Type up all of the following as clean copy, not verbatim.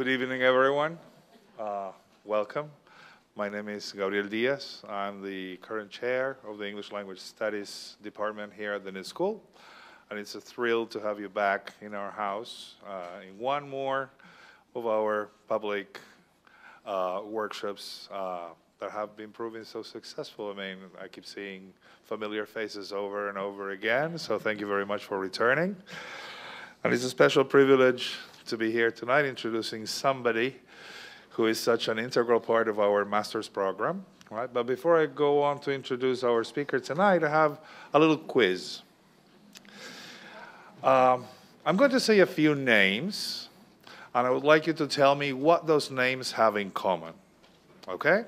Good evening, everyone. Welcome. My name is Gabriel Diaz. I'm the current chair of the English Language Studies Department here at the New School. And it's a thrill to have you back in our house in one more of our public workshops that have been proving so successful. I mean, I keep seeing familiar faces over and over again, so thank you very much for returning. And it's a special privilege to be here tonight introducing somebody who is such an integral part of our master's program, right? But before I go on to introduce our speaker tonight, I have a little quiz. I'm going to say a few names, and I would like you to tell me what those names have in common, okay?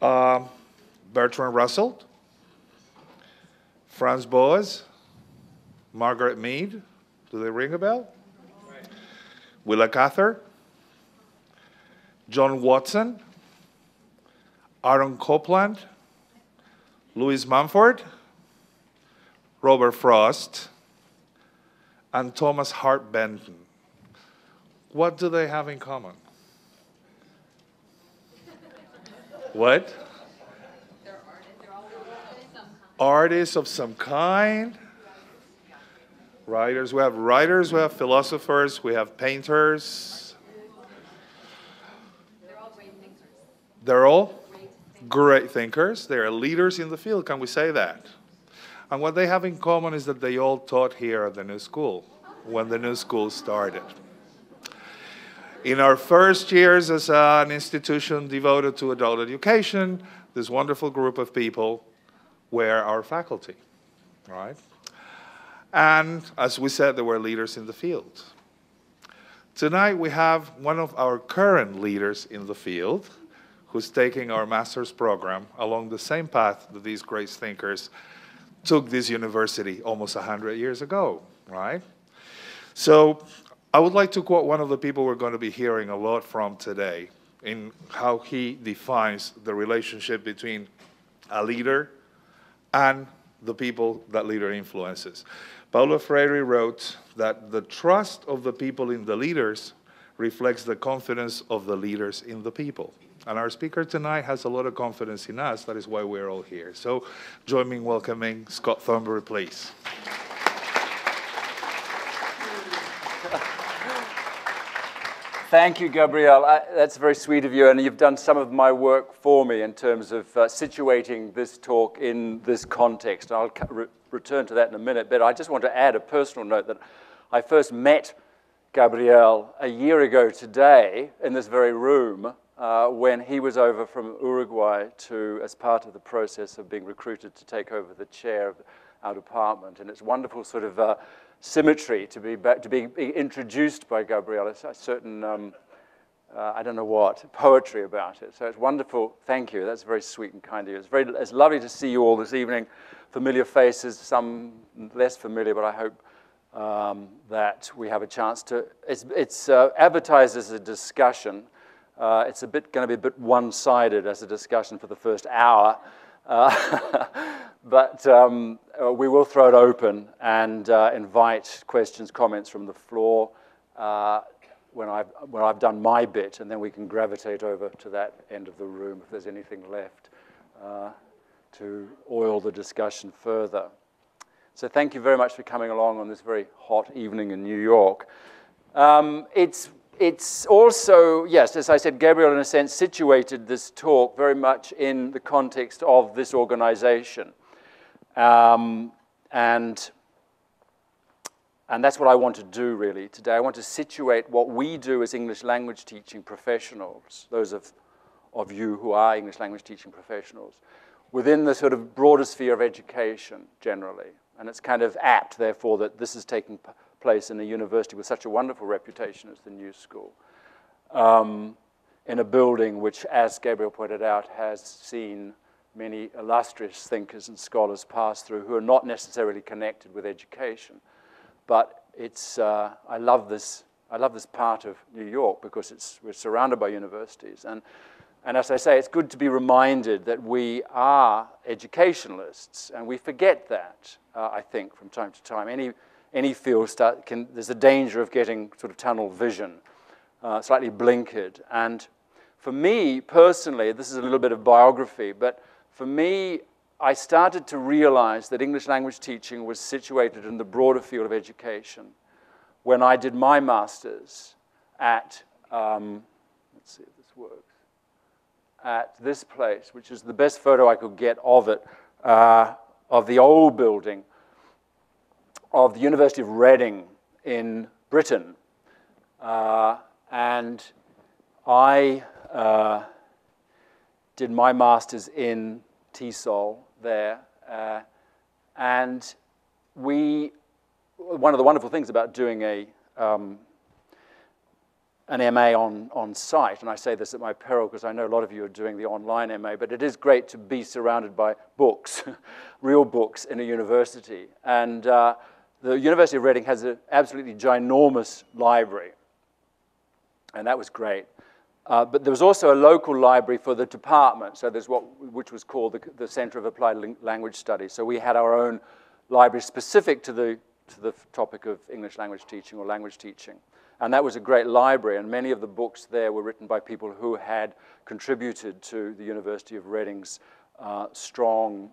Bertrand Russell, Franz Boas, Margaret Mead, do they ring a bell? Right. Willa Cather, John Watson, Aaron Copland, Louis Mumford, Robert Frost, and Thomas Hart Benton. What do they have in common? What? They're artists. They're all artists of some kind. Writers, we have philosophers, we have painters. They're all great thinkers. They're all great thinkers. They are leaders in the field, can we say that? And what they have in common is that they all taught here at the New School, when the New School started. In our first years as an institution devoted to adult education, this wonderful group of people were our faculty, right? And as we said, they were leaders in the field. Tonight we have one of our current leaders in the field who's taking our master's program along the same path that these great thinkers took this university almost 100 years ago, right? So, I would like to quote one of the people we're going to be hearing a lot from today in how he defines the relationship between a leader and the people that leader influences. Paulo Freire wrote that the trust of the people in the leaders reflects the confidence of the leaders in the people. And our speaker tonight has a lot of confidence in us. That is why we're all here. So join me in welcoming Scott Thornbury, please. Thank you, Gabriel. That's very sweet of you, and you've done some of my work for me in terms of situating this talk in this context. I'll return to that in a minute, but I just want to add a personal note that I first met Gabriel a year ago today in this very room when he was over from Uruguay as part of the process of being recruited to take over the chair of our department, and it's wonderful sort of symmetry to be introduced by Gabriel. It's a certain, I don't know what, poetry about it. So it's wonderful. Thank you. That's very sweet and kind of you. It's lovely to see you all this evening. Familiar faces, some less familiar, but I hope that we have a chance to. It's advertised as a discussion. It's going to be a bit one-sided as a discussion for the first hour. But we will throw it open and invite questions, comments from the floor when I've done my bit, and then we can gravitate over to that end of the room if there's anything left to oil the discussion further. So thank you very much for coming along on this very hot evening in New York. It's also, yes, as I said, Gabriel, in a sense, situated this talk very much in the context of this organization. And that's what I want to do, really, today. I want to situate what we do as English language teaching professionals, those of you who are English language teaching professionals, within the sort of broader sphere of education, generally. And it's kind of apt, therefore, that this is taking place in a university with such a wonderful reputation as the New School, in a building which, as Gabriel pointed out, has seen many illustrious thinkers and scholars pass through who are not necessarily connected with education. But it's, I love this part of New York because we're surrounded by universities. And as I say, it's good to be reminded that we are educationalists, and we forget that, I think, from time to time. There's a danger of getting sort of tunnel vision slightly blinkered. And for me, personally, this is a little bit of biography, but for me, I started to realize that English language teaching was situated in the broader field of education when I did my master's at, let's see if this works, at this place, which is the best photo I could get of it, of the old building of the University of Reading in Britain. And I did my master's in TESOL there. And we, one of the wonderful things about doing a, an MA on site, and I say this at my peril because I know a lot of you are doing the online MA, but it is great to be surrounded by books, real books in a university. And the University of Reading has an absolutely ginormous library, and that was great. But there was also a local library for the department, so there's what which was called the Center of Applied Language Studies. So we had our own library specific to the topic of English language teaching or language teaching. And that was a great library, and many of the books there were written by people who had contributed to the University of Reading's strong,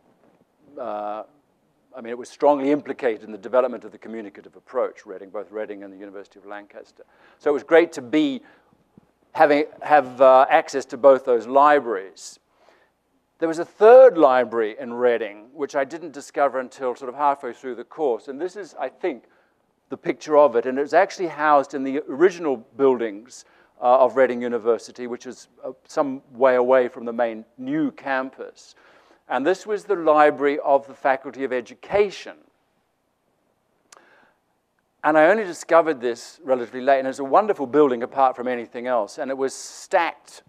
I mean, it was strongly implicated in the development of the communicative approach, Reading, both Reading and the University of Lancaster. So it was great to be, have access to both those libraries. There was a third library in Reading, which I didn't discover until sort of halfway through the course, and this is, I think, the picture of it, and it's actually housed in the original buildings of Reading University, which is some way away from the main new campus. And this was the library of the Faculty of Education. And I only discovered this relatively late, and it's a wonderful building apart from anything else, and it was stacked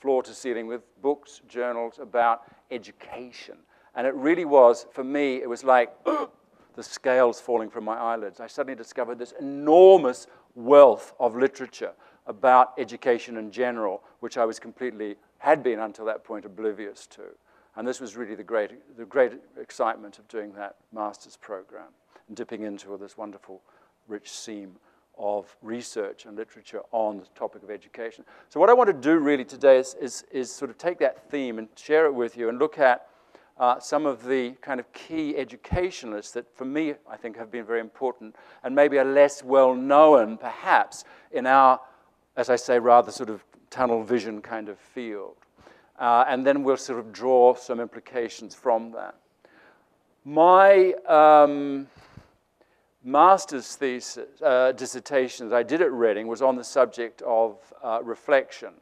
floor to ceiling with books, journals about education. And it really was, for me, it was like, the scales falling from my eyelids. I suddenly discovered this enormous wealth of literature about education in general, which I was completely, had been until that point, oblivious to. And this was really the great excitement of doing that master's program and dipping into this wonderful, rich seam of research and literature on the topic of education. So what I want to do really today is sort of take that theme and share it with you and look at some of the kind of key educationalists that, for me, I think have been very important and maybe are less well-known, perhaps, in our, as I say, rather sort of tunnel vision kind of field. And then we'll sort of draw some implications from that. My master's thesis, dissertation that I did at Reading was on the subject of reflection.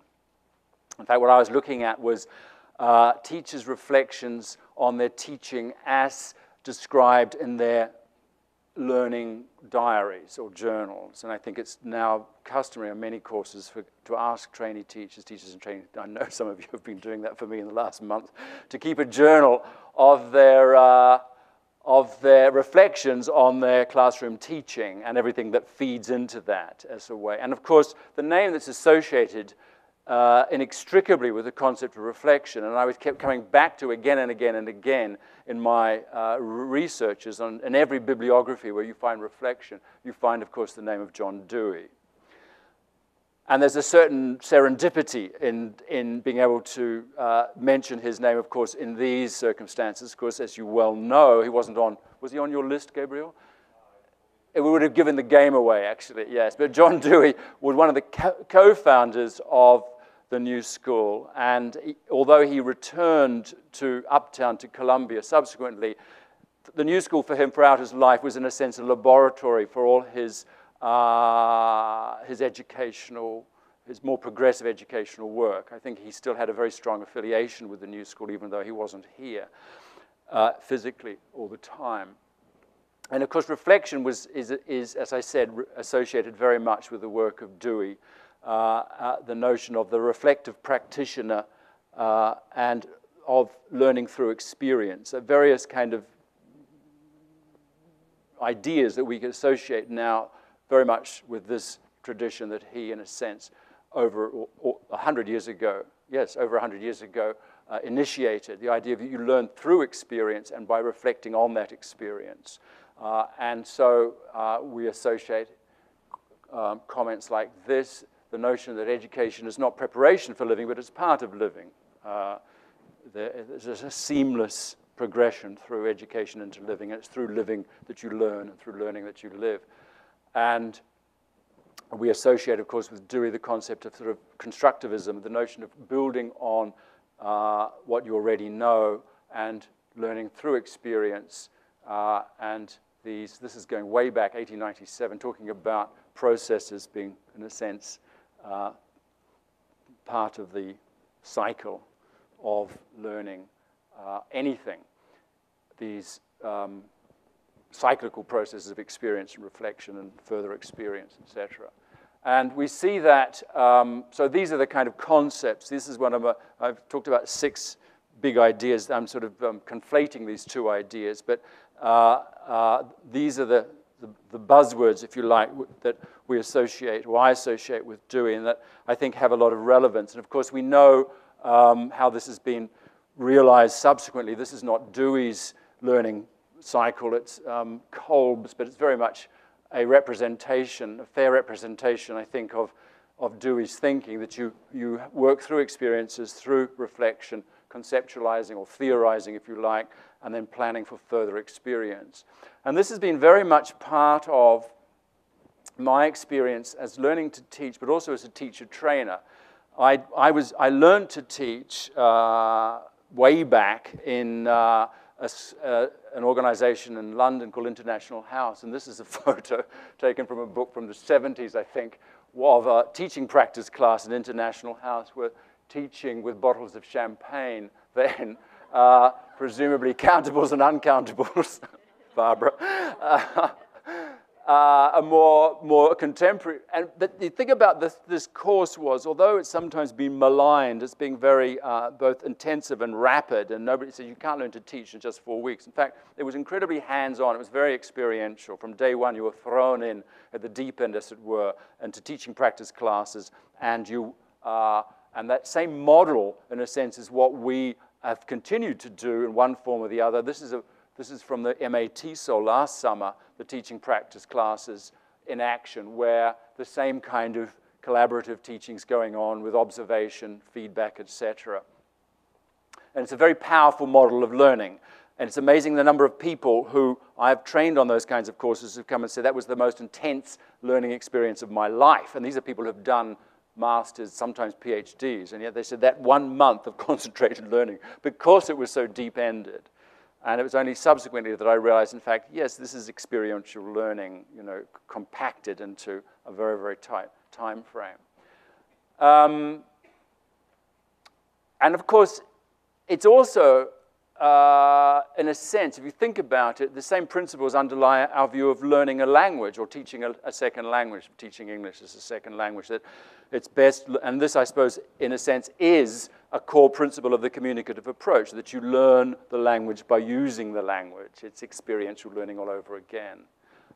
In fact, what I was looking at was teachers' reflections on their teaching as described in their learning diaries or journals. And I think it's now customary on many courses for, to ask trainee teachers, I know some of you have been doing that for me in the last month, to keep a journal of their reflections on their classroom teaching and everything that feeds into that as a way. And of course, the name that's associated inextricably with the concept of reflection, and I was kept coming back to again and again and again in my researches on, in every bibliography where you find reflection, you find, of course, the name of John Dewey. And there's a certain serendipity in being able to mention his name, of course, in these circumstances. Of course, as you well know, he wasn't on, was he on your list, Gabriel? It would have given the game away, actually, yes. But John Dewey was one of the co-founders of the New School, and he, although he returned to Uptown, to Columbia subsequently, the New School for him throughout his life was in a sense a laboratory for all his educational, his more progressive educational work. I think he still had a very strong affiliation with the New School even though he wasn't here physically all the time. And of course reflection was, is as I said, associated very much with the work of Dewey. The notion of the reflective practitioner and of learning through experience, various kind of ideas that we can associate now very much with this tradition that he, in a sense, over 100 years ago, yes, over 100 years ago, initiated, the idea that you learn through experience and by reflecting on that experience. And so we associate comments like this, the notion that education is not preparation for living, but it's part of living. There's a seamless progression through education into living. It's through living that you learn, and through learning that you live. And we associate, of course, with Dewey the concept of sort of constructivism, the notion of building on what you already know and learning through experience. This is going way back, 1897, talking about processes being, in a sense, part of the cycle of learning anything. These cyclical processes of experience and reflection and further experience, etc. And we see that, so these are the kind of concepts. This is one of, I've talked about 6 big ideas. I'm sort of conflating these 2 ideas, but these are the buzzwords, if you like, that we associate, or I associate with Dewey, and that I think have a lot of relevance. And of course, we know how this has been realized subsequently. This is not Dewey's learning cycle, it's Kolb's, but it's very much a representation, a fair representation, I think, of Dewey's thinking, that you work through experiences, through reflection, conceptualizing or theorizing, if you like, and then planning for further experience. And this has been very much part of my experience as learning to teach, but also as a teacher-trainer. I learned to teach way back in an organization in London called International House, and this is a photo taken from a book from the 70s, I think, of a teaching practice class in International House where teaching with bottles of champagne then, presumably countables and uncountables, Barbara, a more contemporary. And the thing about this course was, although it's sometimes been maligned as being very both intensive and rapid, and nobody said you can't learn to teach in just 4 weeks. In fact, it was incredibly hands-on. It was very experiential. From day one, you were thrown in at the deep end, as it were, into teaching practice classes, and you... And that same model, in a sense, is what we have continued to do in one form or the other. This is from the MAT TESOL last summer, the teaching practice classes in action, where the same kind of collaborative teaching's going on with observation, feedback, etc. And it's a very powerful model of learning. And it's amazing the number of people who I've trained on those kinds of courses who've come and said, that was the most intense learning experience of my life. And these are people who have done masters, sometimes PhDs, and yet they said that 1 month of concentrated learning, because it was so deep-ended. And it was only subsequently that I realized, in fact, yes, this is experiential learning, you know, compacted into a very, very tight time frame. And of course, it's also, in a sense, if you think about it, the same principles underlie our view of learning a language or teaching a second language, teaching English as a second language, that it's best, and this, I suppose, in a sense, is a core principle of the communicative approach, that you learn the language by using the language. It's experiential learning all over again.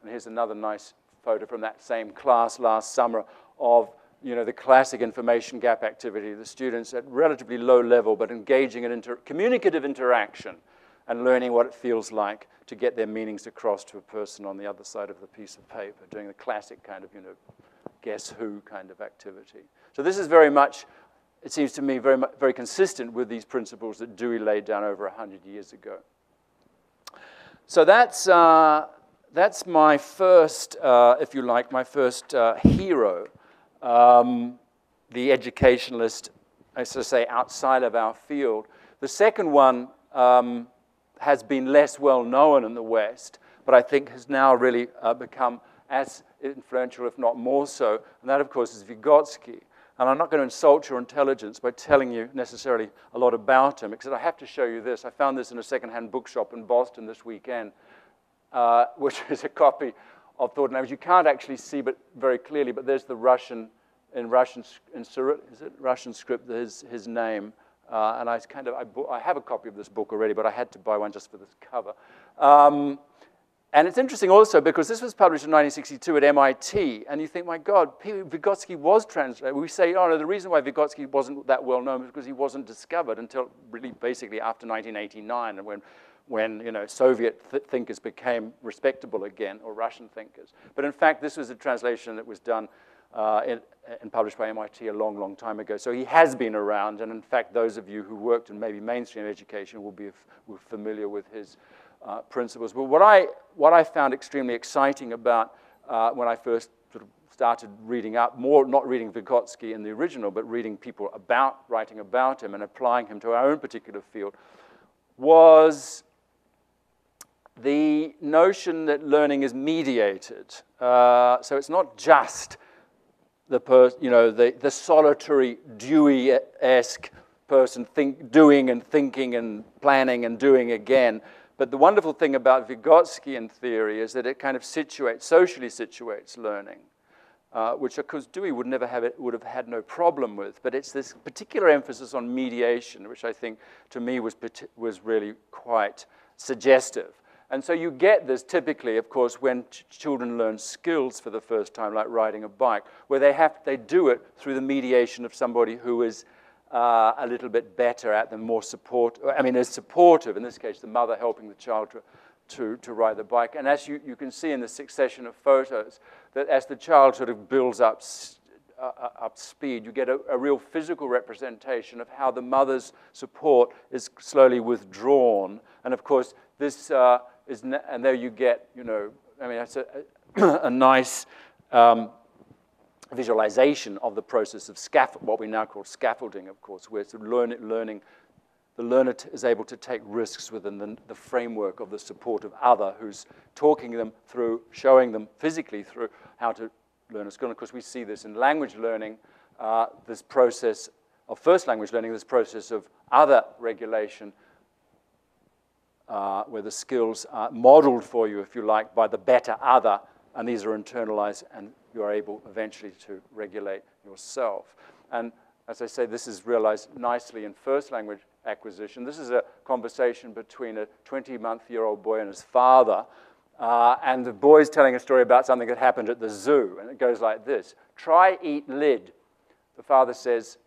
And here's another nice photo from that same class last summer of, you know, the classic information gap activity, the students at relatively low level, but engaging in communicative interaction and learning what it feels like to get their meanings across to a person on the other side of the piece of paper, doing the classic kind of, you know, guess who kind of activity. So this is very much, it seems to me, very consistent with these principles that Dewey laid down over 100 years ago. So that's my first, if you like, my first hero. The educationalist, I should say, outside of our field. The second one has been less well known in the West, but I think has now really become as influential, if not more so, and that, of course, is Vygotsky. And I'm not going to insult your intelligence by telling you necessarily a lot about him, except I have to show you this. I found this in a secondhand bookshop in Boston this weekend, which is a copy of Thought and Language. You can't actually see but very clearly, but there's the Russian, in is it Russian script, his name. And I kind of, I have a copy of this book already, but I had to buy one just for this cover. And it's interesting also because this was published in 1962 at MIT, and you think, my God, Vygotsky was translated. We say, oh no, the reason why Vygotsky wasn't that well known was because he wasn't discovered until really basically after 1989, and when you know, Soviet thinkers became respectable again, or Russian thinkers. But in fact, this was a translation that was done and published by MIT a long, long time ago. So he has been around, and in fact, those of you who worked in maybe mainstream education will be familiar with his principles. But what I found extremely exciting about when I first sort of started reading up, not reading Vygotsky in the original, but reading people writing about him and applying him to our own particular field, was the notion that learning is mediated. So it's not just the solitary Dewey-esque person doing and thinking and planning and doing again. But the wonderful thing about Vygotskian theory is that it kind of socially situates learning, which of course Dewey would have had no problem with. But it's this particular emphasis on mediation, which I think to me was really quite suggestive. And so you get this typically, of course, when children learn skills for the first time, like riding a bike, where they do it through the mediation of somebody who is a little bit better at them, is supportive, in this case, the mother helping the child to ride the bike. And as you can see in the succession of photos, that as the child sort of builds up speed, you get a real physical representation of how the mother's support is slowly withdrawn. And of course, this... and there you get, that's a nice visualization of the process of what we now call scaffolding, of course, where sort of the learner is able to take risks within the framework of the supportive other who's talking them through, showing them physically through how to learn a skill. And of course, we see this in language learning, this process of first language learning, this process of other regulation, where the skills are modeled for you, if you like, by the better other, and these are internalized, and you are able eventually to regulate yourself. And as I say, this is realized nicely in first language acquisition. This is a conversation between a 20-month-year-old boy and his father, and the boy's telling a story about something that happened at the zoo, and it goes like this. Try eat lid. The father says,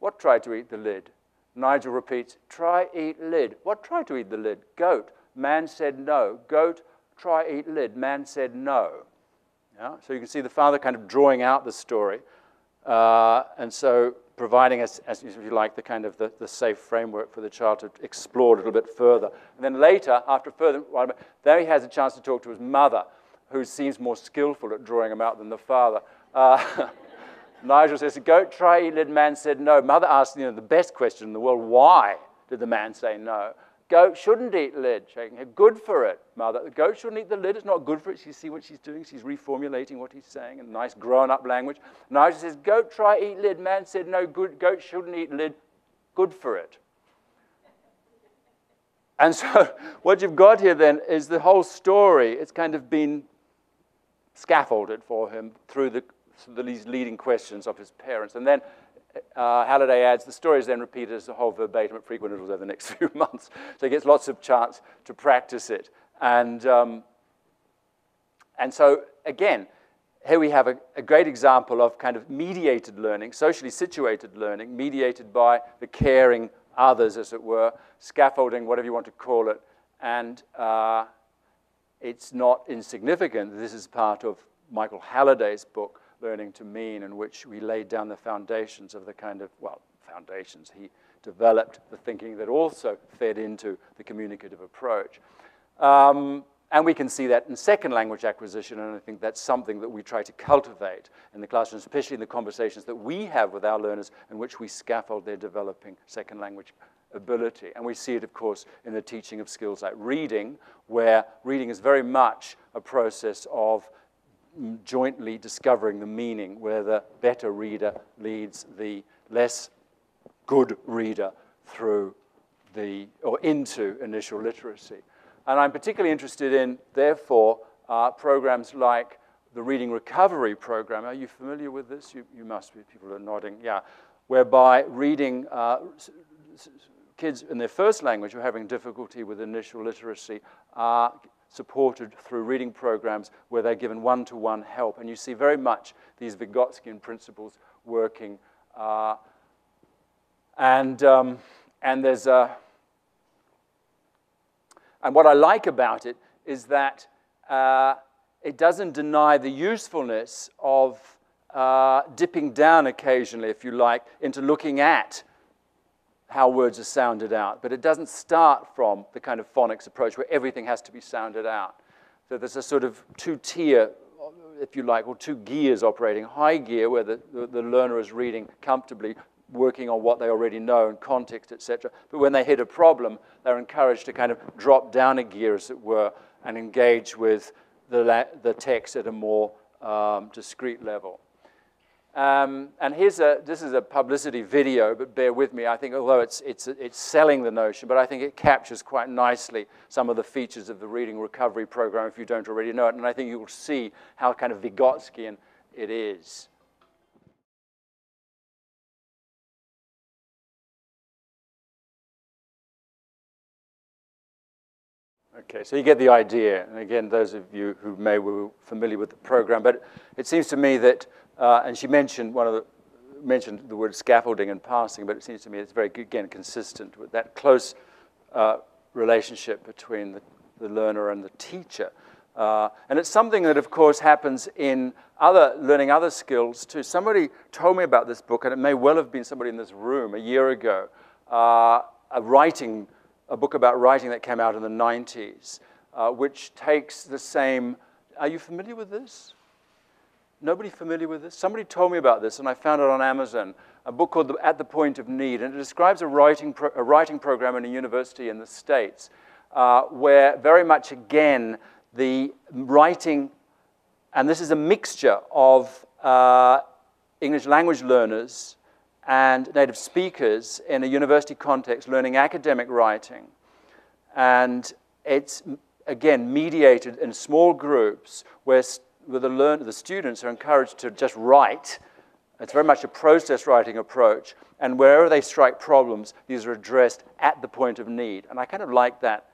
what try to eat the lid? Nigel repeats, try eat lid. What try to eat the lid? Goat. Man said no. Goat, try eat lid. Man said no. Yeah? So you can see the father kind of drawing out the story, and so providing us, if you like, the safe framework for the child to explore a little bit further. And then later, there he has a chance to talk to his mother, who seems more skillful at drawing him out than the father. Nigel says, goat, try eat lid, man said no. Mother asked the best question in the world, why did the man say no? Goat shouldn't eat lid, shaking her, good for it, mother. The goat shouldn't eat the lid, it's not good for it. You see what she's doing, she's reformulating what he's saying in nice grown-up language. Nigel says, goat, try eat lid, man said no, good, goat shouldn't eat lid, good for it. And so what you've got here then is the whole story, it's kind of been scaffolded for him through these leading questions of his parents. And then Halliday adds, the story is then repeated as a whole verbatim at frequent intervals over the next few months. So he gets lots of chance to practice it. And so, again, here we have a great example of kind of mediated learning, socially situated learning, mediated by the caring others, as it were, scaffolding, whatever you want to call it. And it's not insignificant. This is part of Michael Halliday's book, Learning to Mean, in which we laid down the foundations of the kind of, foundations. He developed the thinking that also fed into the communicative approach. And we can see that in second language acquisition, and I think that's something that we try to cultivate in the classroom, especially in the conversations that we have with our learners in which we scaffold their developing second language ability. And we see it, of course, in the teaching of skills like reading, where reading is very much a process of jointly discovering the meaning, where the better reader leads the less good reader through into initial literacy. And I'm particularly interested in, therefore, programs like the Reading Recovery Program. Are you familiar with this? You must be. People are nodding. Yeah. Whereby reading kids in their first language who are having difficulty with initial literacy are supported through reading programs where they're given one-to-one help. And you see very much these Vygotskian principles working. And what I like about it is that it doesn't deny the usefulness of dipping down occasionally, if you like, into looking at how words are sounded out. But it doesn't start from the kind of phonics approach where everything has to be sounded out. So there's a sort of two-tier, if you like, or two gears operating. High gear, where the learner is reading comfortably, working on what they already know and context, etc. But when they hit a problem, they're encouraged to kind of drop down a gear, as it were, and engage with the text at a more discrete level. And here's a, this is a publicity video, but bear with me. I think although it's selling the notion, but I think it captures quite nicely some of the features of the Reading Recovery Program, if you don't already know it. And I think you'll see how kind of Vygotskian it is. Okay, so you get the idea. And again, those of you who may be familiar with the program, but it seems to me that and she mentioned mentioned the word scaffolding and passing, but it seems to me it's very, again, consistent with that close relationship between the learner and the teacher. And it's something that, of course, happens in learning other skills, too. Somebody told me about this book, and it may well have been somebody in this room a year ago, a book about writing that came out in the 90s, which takes the same... Are you familiar with this? Nobody familiar with this? Somebody told me about this, and I found it on Amazon, a book called At the Point of Need, and it describes a writing program in a university in the States where very much, again, the writing, and this is a mixture of English language learners and native speakers in a university context learning academic writing. And it's, again, mediated in small groups where the students are encouraged to just write. It's very much a process writing approach. And wherever they strike problems, these are addressed at the point of need. And I kind of like that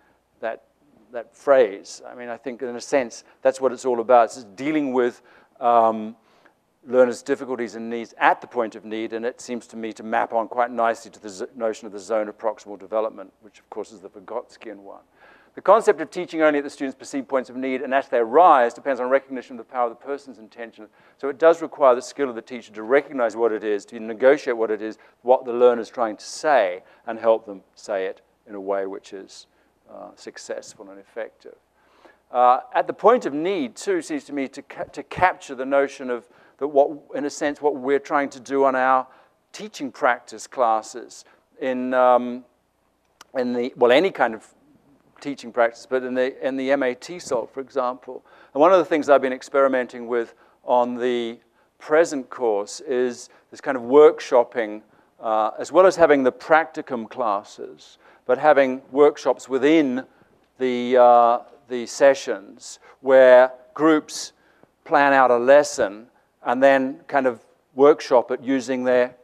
phrase. I mean, I think in a sense, that's what it's all about. It's dealing with learners' difficulties and needs at the point of need. And it seems to me to map on quite nicely to the notion of the zone of proximal development, which of course is the Vygotskian one. The concept of teaching only at the student's perceived points of need and as they arise depends on recognition of the power of the person's intention. So it does require the skill of the teacher to recognize what it is, to negotiate what it is, what the learner is trying to say, and help them say it in a way which is successful and effective. At the point of need, too, seems to me to capture the notion of that what we're trying to do on our teaching practice classes in any kind of teaching practice, but in the MAT TESOL, for example. And one of the things I've been experimenting with on the present course is this kind of workshopping, as well as having the practicum classes, but having workshops within the sessions where groups plan out a lesson and then kind of workshop it using their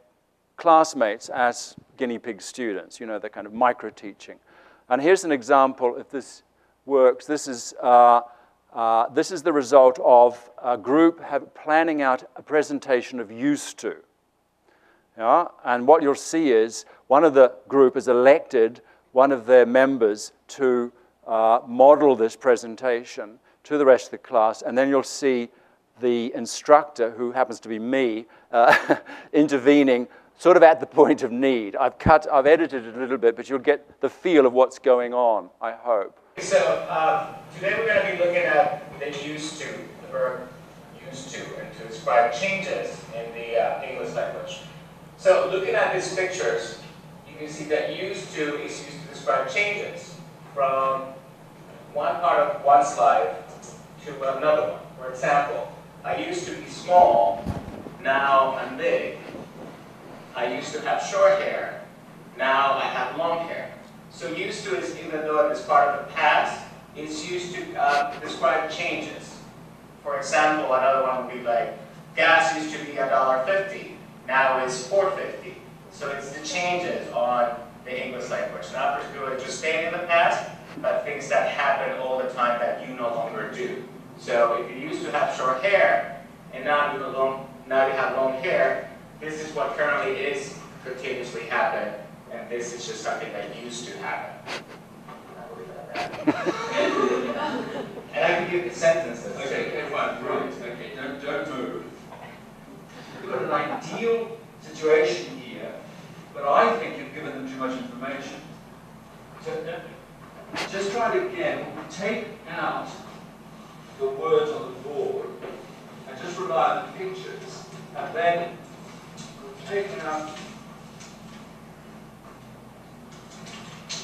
classmates as guinea pig students, you know, the kind of micro-teaching. And here's an example, if this works. This is the result of a group planning out a presentation of used to. Yeah? And what you'll see is one of the group has elected one of their members to model this presentation to the rest of the class. And then you'll see the instructor, who happens to be me, intervening sort of at the point of need. I've edited it a little bit, but you'll get the feel of what's going on, I hope. So today we're going to be looking at the used to, the verb used to, and to describe changes in the English language. So looking at these pictures, you can see that used to is used to describe changes from one part of one's life to another one. For example, I used to be small, now I'm big. I used to have short hair, now I have long hair. So used to is, even though it is part of the past, it's used to describe changes. For example, another one would be like, gas used to be $1.50, now it's $4.50. So it's the changes on the English language, not particularly just staying in the past, but things that happen all the time that you no longer do. So if you used to have short hair, and now you have long hair, this is what currently is continuously happening, and this is just something that used to happen. I believe that. And I can give the sentences. Okay, everyone, right. Okay, don't move. You've got an ideal situation here, but I think you've given them too much information. So just try it again. Take out the words on the board and just rely on the pictures, and then we'll take out.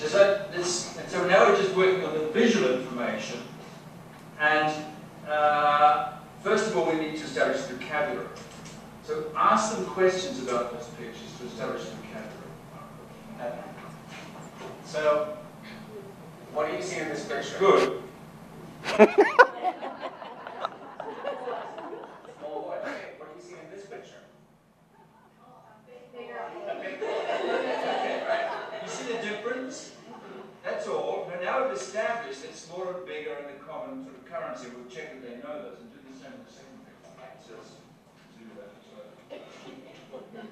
And so now we're just working on the visual information, and first of all we need to establish the vocabulary. So ask them questions about those pictures to establish the vocabulary. So, what do you see in this picture? Good. Or what do you see in this picture? A big boy. Okay, right. You see the difference? That's all. And now we've established that smaller and bigger in the common sort of currency. We'll check that they know those and do the same in the second picture. Right? So let's do that as well. Yeah. Well,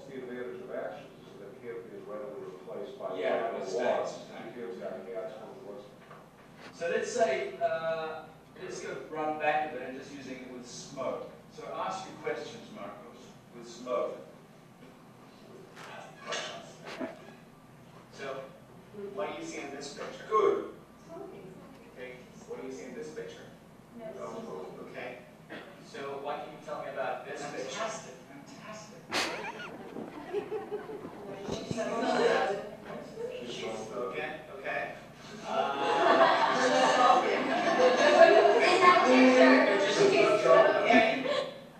that's the advantage of actions, is that here is readily replaced by So let's say, let's go run back a bit and just using it with smoke. So ask your questions, Marcos, with smoke. So, what do you see in this picture? Good. Okay, what do you see in this picture? No. Oh, okay. So, what can you tell me about this picture? Fantastic, fantastic. Okay, okay.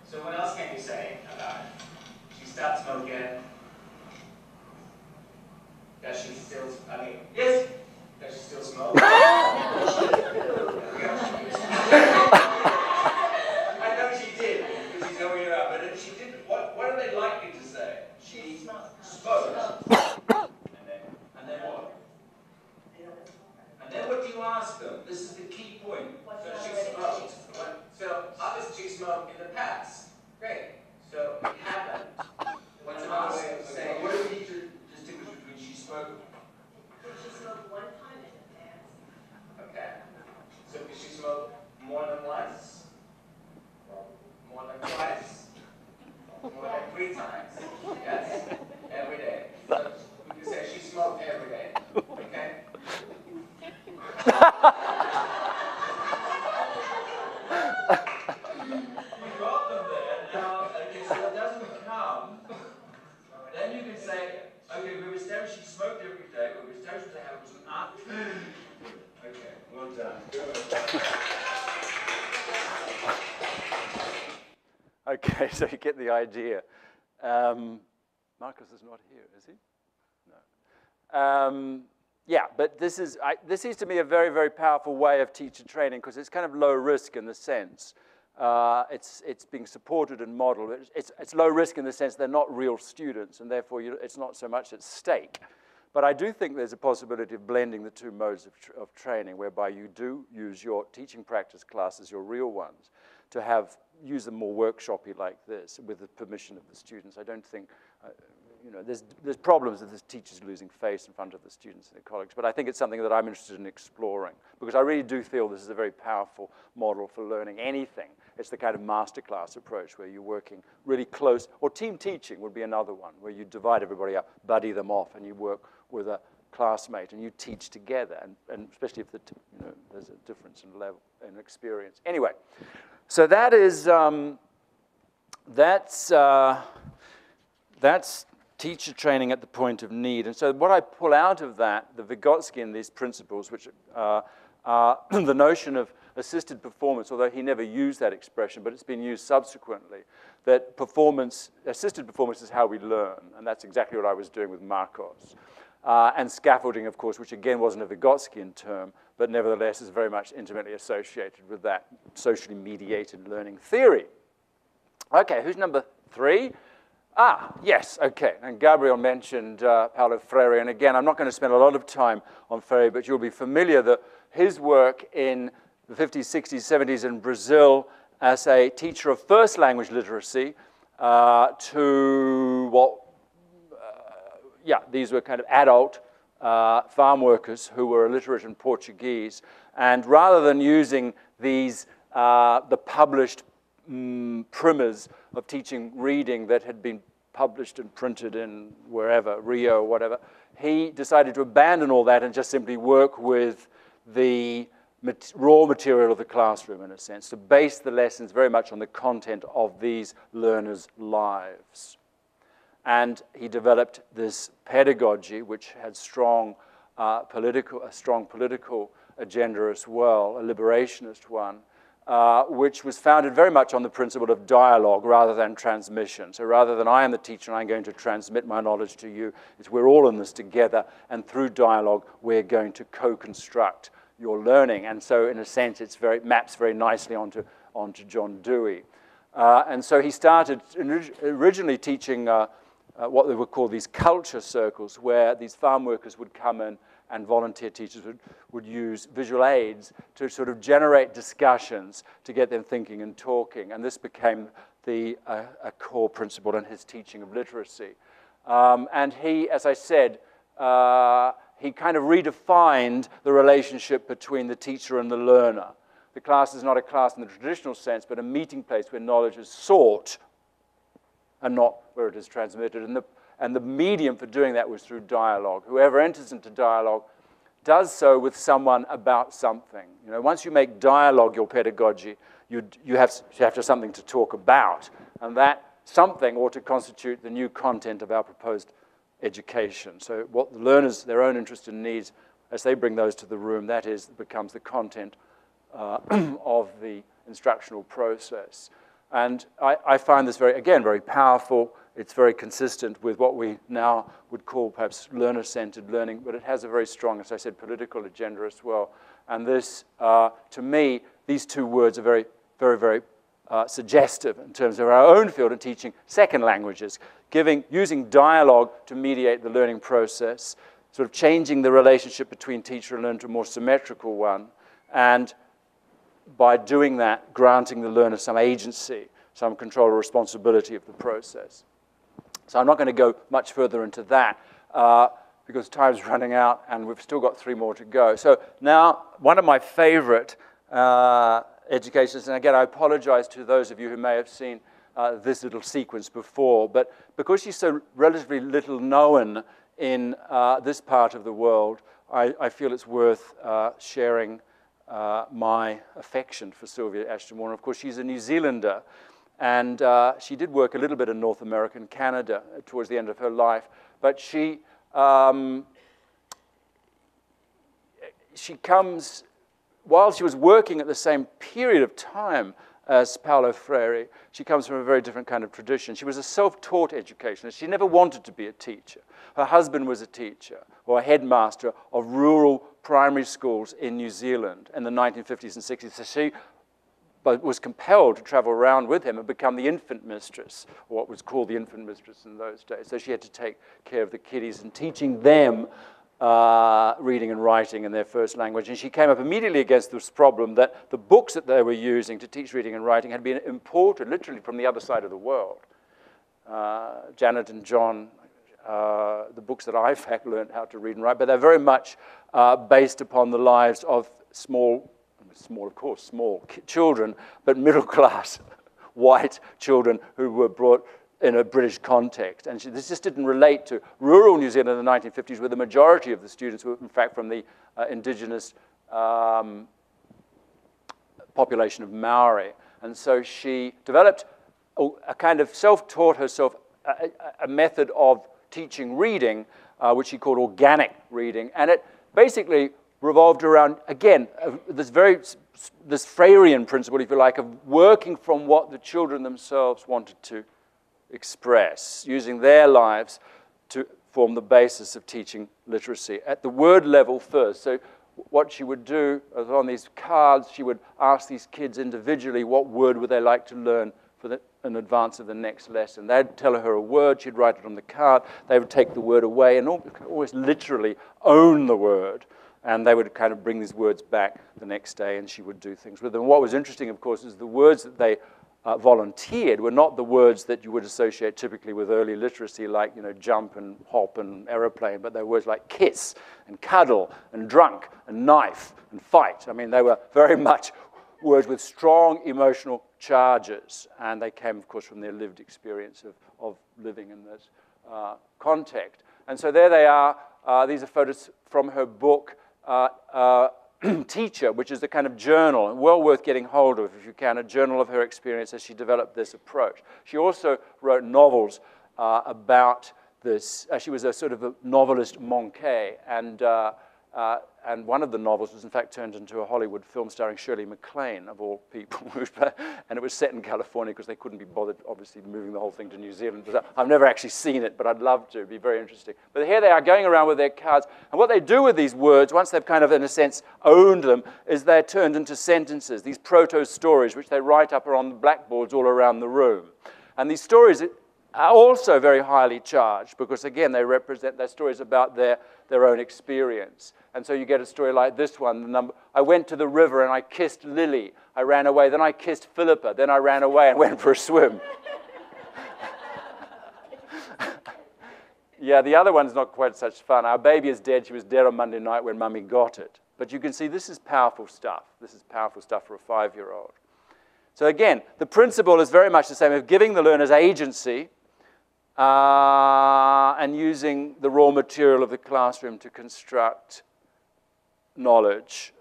So what else can you say about it? She stopped smoking. Does she still, I mean, yes? Does she still smoke? I know she did, because she's helping her out, but if she didn't, what are they likely to say? She smoked. Then what do you ask them? This is the key point. So she smoked. So obviously she smoked in the past. Great. So it happened. What's another way of saying? What do we need to distinguish between she smoked? Did she smoke one time in the past? Okay. So did she smoke more than once? More than twice? More than 3 times? Yes. Every day. So we can say she smoked every day. Okay. You got them there. Now, okay, so that doesn't come. Then you can say, okay, we've established she smoked every day, we've established the habit was an art. Okay, well done. Okay, so you get the idea. Marcus is not here, is he? No. Yeah, but this is, this seems to me a very, very powerful way of teacher training because it's kind of low risk in the sense. It's being supported and modeled. It's low risk in the sense they're not real students and therefore it's not so much at stake. But I do think there's a possibility of blending the two modes of training whereby you do use your teaching practice classes, your real ones, to use them more workshoppy like this with the permission of the students. I don't think... you know, there's problems that the teachers losing face in front of the students and their colleagues, but I think it's something that I'm interested in exploring because I really do feel this is a very powerful model for learning anything. It's the kind of masterclass approach where you're working really close, or team teaching would be another one where you divide everybody up, buddy them off, and you work with a classmate and you teach together, and especially if you know, there's a difference in level and experience. Anyway, so that is, that's teacher training at the point of need. And so what I pull out of that, the Vygotsky and these principles, which are the notion of assisted performance, although he never used that expression, but it's been used subsequently, that performance, assisted performance is how we learn. And that's exactly what I was doing with Marcos. And scaffolding, of course, which again wasn't a Vygotskian term, but nevertheless is very much intimately associated with that socially mediated learning theory. Okay, who's number 3? Ah, yes, okay, and Gabriel mentioned Paulo Freire, and again, I'm not going to spend a lot of time on Freire, but you'll be familiar that his work in the 50s, 60s, 70s in Brazil as a teacher of first language literacy to these were kind of adult farm workers who were illiterate in Portuguese, and rather than using these the published primers of teaching reading that had been published and printed in wherever, Rio, whatever, he decided to abandon all that and just simply work with the raw material of the classroom, in a sense, to base the lessons very much on the content of these learners' lives. And he developed this pedagogy, which had strong, a strong political agenda as well, a liberationist one, which was founded very much on the principle of dialogue rather than transmission. So rather than I am the teacher and I'm going to transmit my knowledge to you, it's we're all in this together, and through dialogue we're going to co-construct your learning. And so in a sense it's very, maps very nicely onto John Dewey. And so he started originally teaching what they would call these culture circles, where these farm workers would come in and volunteer teachers would use visual aids to sort of generate discussions to get them thinking and talking. And this became the, a core principle in his teaching of literacy. And he, as I said, he kind of redefined the relationship between the teacher and the learner. The class is not a class in the traditional sense, but a meeting place where knowledge is sought and not where it is transmitted. And the medium for doing that was through dialogue. Whoever enters into dialogue does so with someone about something. You know, once you make dialogue your pedagogy, you have to have something to talk about. And that something ought to constitute the new content of our proposed education. So what the learners, their own interests and needs, as they bring those to the room, that is, becomes the content of the instructional process. And I find this very, again, very powerful. It's very consistent with what we now would call perhaps learner-centered learning, but it has a very strong, as I said, political agenda as well. And this, to me, these two words are very, very, very suggestive in terms of our own field of teaching second languages, using dialogue to mediate the learning process, sort of changing the relationship between teacher and learner to a more symmetrical one, and by doing that, granting the learner some agency, some control or responsibility of the process. So I'm not going to go much further into that because time's running out and we've still got 3 more to go. So now, one of my favorite educations, and again, I apologize to those of you who may have seen this little sequence before, but because she's so relatively little known in this part of the world, I feel it's worth sharing my affection for Sylvia Ashton-Warner. Of course, she's a New Zealander, and she did work a little bit in North America and Canada towards the end of her life, but she comes, while she was working at the same period of time as Paulo Freire, she comes from a very different kind of tradition. She was a self-taught educationalist. She never wanted to be a teacher. Her husband was a teacher or a headmaster of rural primary schools in New Zealand in the 1950s and 60s. So she was compelled to travel around with him and become the infant mistress, or what was called the infant mistress in those days. So she had to take care of the kiddies and teaching them reading and writing in their first language. And she came up immediately against this problem that the books that they were using to teach reading and writing had been imported literally from the other side of the world. Janet and John, the books that I, in fact, learned how to read and write, but they're very much based upon the lives of small children, but middle-class white children who were brought in a British context. And this just didn't relate to rural New Zealand in the 1950s, where the majority of the students were, in fact, from the indigenous population of Maori. And so she developed a kind of self-taught herself a method of teaching reading, which she called organic reading. And it basically revolved around, again, this Freirean principle, if you like, of working from what the children themselves wanted to express, using their lives to form the basis of teaching literacy at the word level first. So what she would do is, on these cards, she would ask these kids individually what word would they like to learn in advance of the next lesson. They'd tell her a word, she'd write it on the card, they would take the word away and always literally own the word. And they would kind of bring these words back the next day and she would do things with them. What was interesting, of course, is the words that they volunteered were not the words that you would associate typically with early literacy, like, you know, jump and hop and aeroplane, but there were words like kiss and cuddle and drunk and knife and fight. I mean, they were very much words with strong emotional charges, and they came, of course, from their lived experience of living in this context. And so there they are. These are photos from her book, Teacher, which is a kind of journal, and well worth getting hold of if you can, a journal of her experience as she developed this approach. She also wrote novels about this. She was a sort of a novelist manquée, and one of the novels was in fact turned into a Hollywood film starring Shirley MacLaine, of all people, and it was set in California because they couldn't be bothered, obviously, moving the whole thing to New Zealand. I've never actually seen it, but I'd love to. It'd be very interesting. But here they are going around with their cards, and what they do with these words, once they've kind of, in a sense, owned them, is they're turned into sentences, these proto-stories, which they write up on the blackboards all around the room. And these stories are also very highly charged because, again, they represent their stories about their own experience. And so you get a story like this one, the number, I went to the river and I kissed Lily. I ran away, then I kissed Philippa, then I ran away and went for a swim. Yeah, the other one's not quite such fun. Our baby is dead. She was dead on Monday night when Mummy got it. But you can see this is powerful stuff. This is powerful stuff for a 5-year-old. So again, the principle is very much the same of giving the learners agency and using the raw material of the classroom to construct knowledge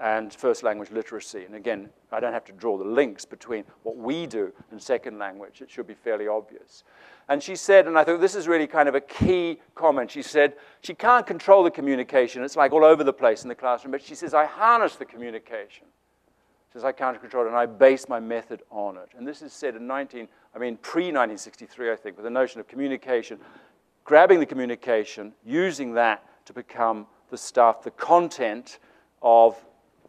and first language literacy. And again, I don't have to draw the links between what we do and second language. It should be fairly obvious. And she said, and I think this is really kind of a key comment, she said, she can't control the communication. It's like all over the place in the classroom. But she says, I harness the communication. She says, I can't control it, and I base my method on it. And this is said in pre-1963, I think, with the notion of communication, grabbing the communication, using that to become the stuff, the content of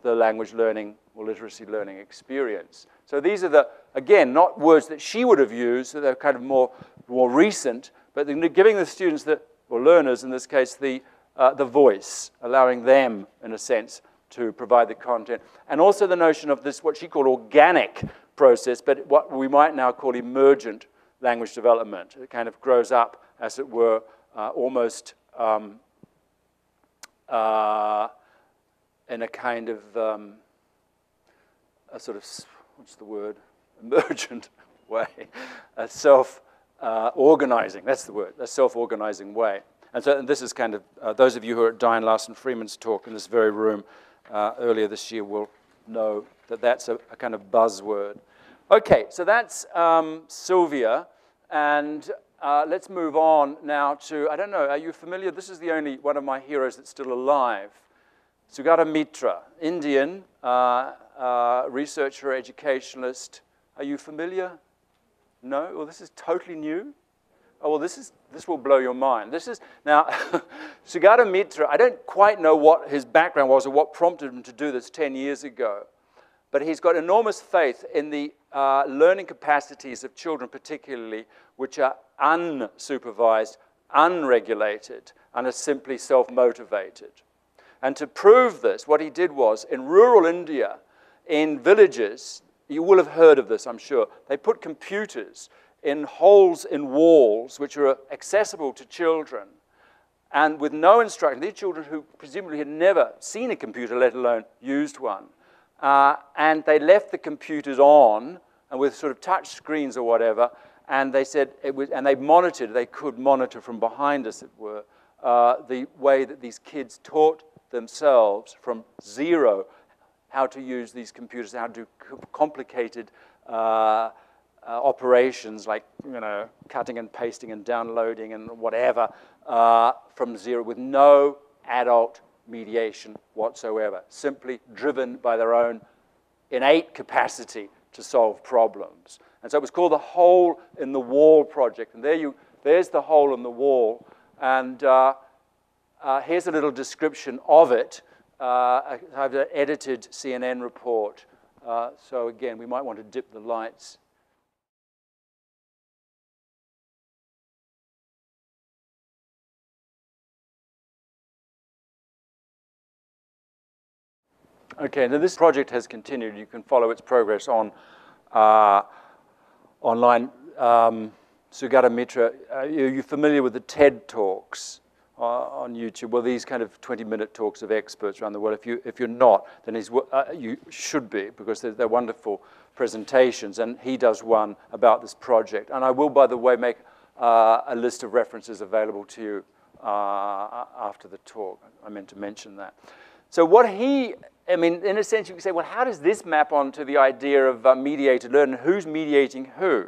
the language learning or literacy learning experience. So these are the, again, not words that she would have used, so they're kind of more recent, but giving the students, or learners in this case, the voice, allowing them, in a sense, to provide the content. And also the notion of this, what she called organic process, but what we might now call emergent language development. It kind of grows up, as it were, almost in a kind of, a sort of, what's the word, emergent way, a self-organizing, that's the word, a self-organizing way. And so this is kind of, those of you who are at Diane Larson Freeman's talk in this very room earlier this year will know that that's a kind of buzzword. Okay, so that's Sylvia, and let's move on now to, I don't know, are you familiar? This is the only one of my heroes that's still alive. Sugata Mitra, Indian researcher, educationalist. Are you familiar? No? Well, this is totally new. Oh, well, this will blow your mind. This is, now, Sugata Mitra, I don't quite know what his background was or what prompted him to do this 10 years ago, but he's got enormous faith in the learning capacities of children, particularly, which are unsupervised, unregulated, and are simply self-motivated. And to prove this, what he did was, in rural India, in villages, you will have heard of this, I'm sure, they put computers in holes in walls which are accessible to children, and with no instruction. These children who presumably had never seen a computer, let alone used one, and they left the computers on, and with sort of touch screens or whatever, and they said it was, and they monitored, they could monitor from behind, as it were, the way that these kids taught themselves from zero how to use these computers, how to do complicated operations like, you know, cutting and pasting and downloading and whatever from zero with no adult mediation whatsoever, simply driven by their own innate capacity to solve problems. And so it was called the Hole in the Wall Project. And there's the hole in the wall. And here's a little description of it. I have an edited CNN report. So again, we might want to dip the lights. Okay, now this project has continued. You can follow its progress online. Sugata Mitra, are you familiar with the TED Talks on YouTube? Well, these kind of 20-minute talks of experts around the world. If you're not, then you should be, because they're wonderful presentations. And he does one about this project. And I will, by the way, make a list of references available to you after the talk. I meant to mention that. So what he, I mean, in a sense, you can say, well, how does this map onto the idea of mediated learning? Who's mediating who?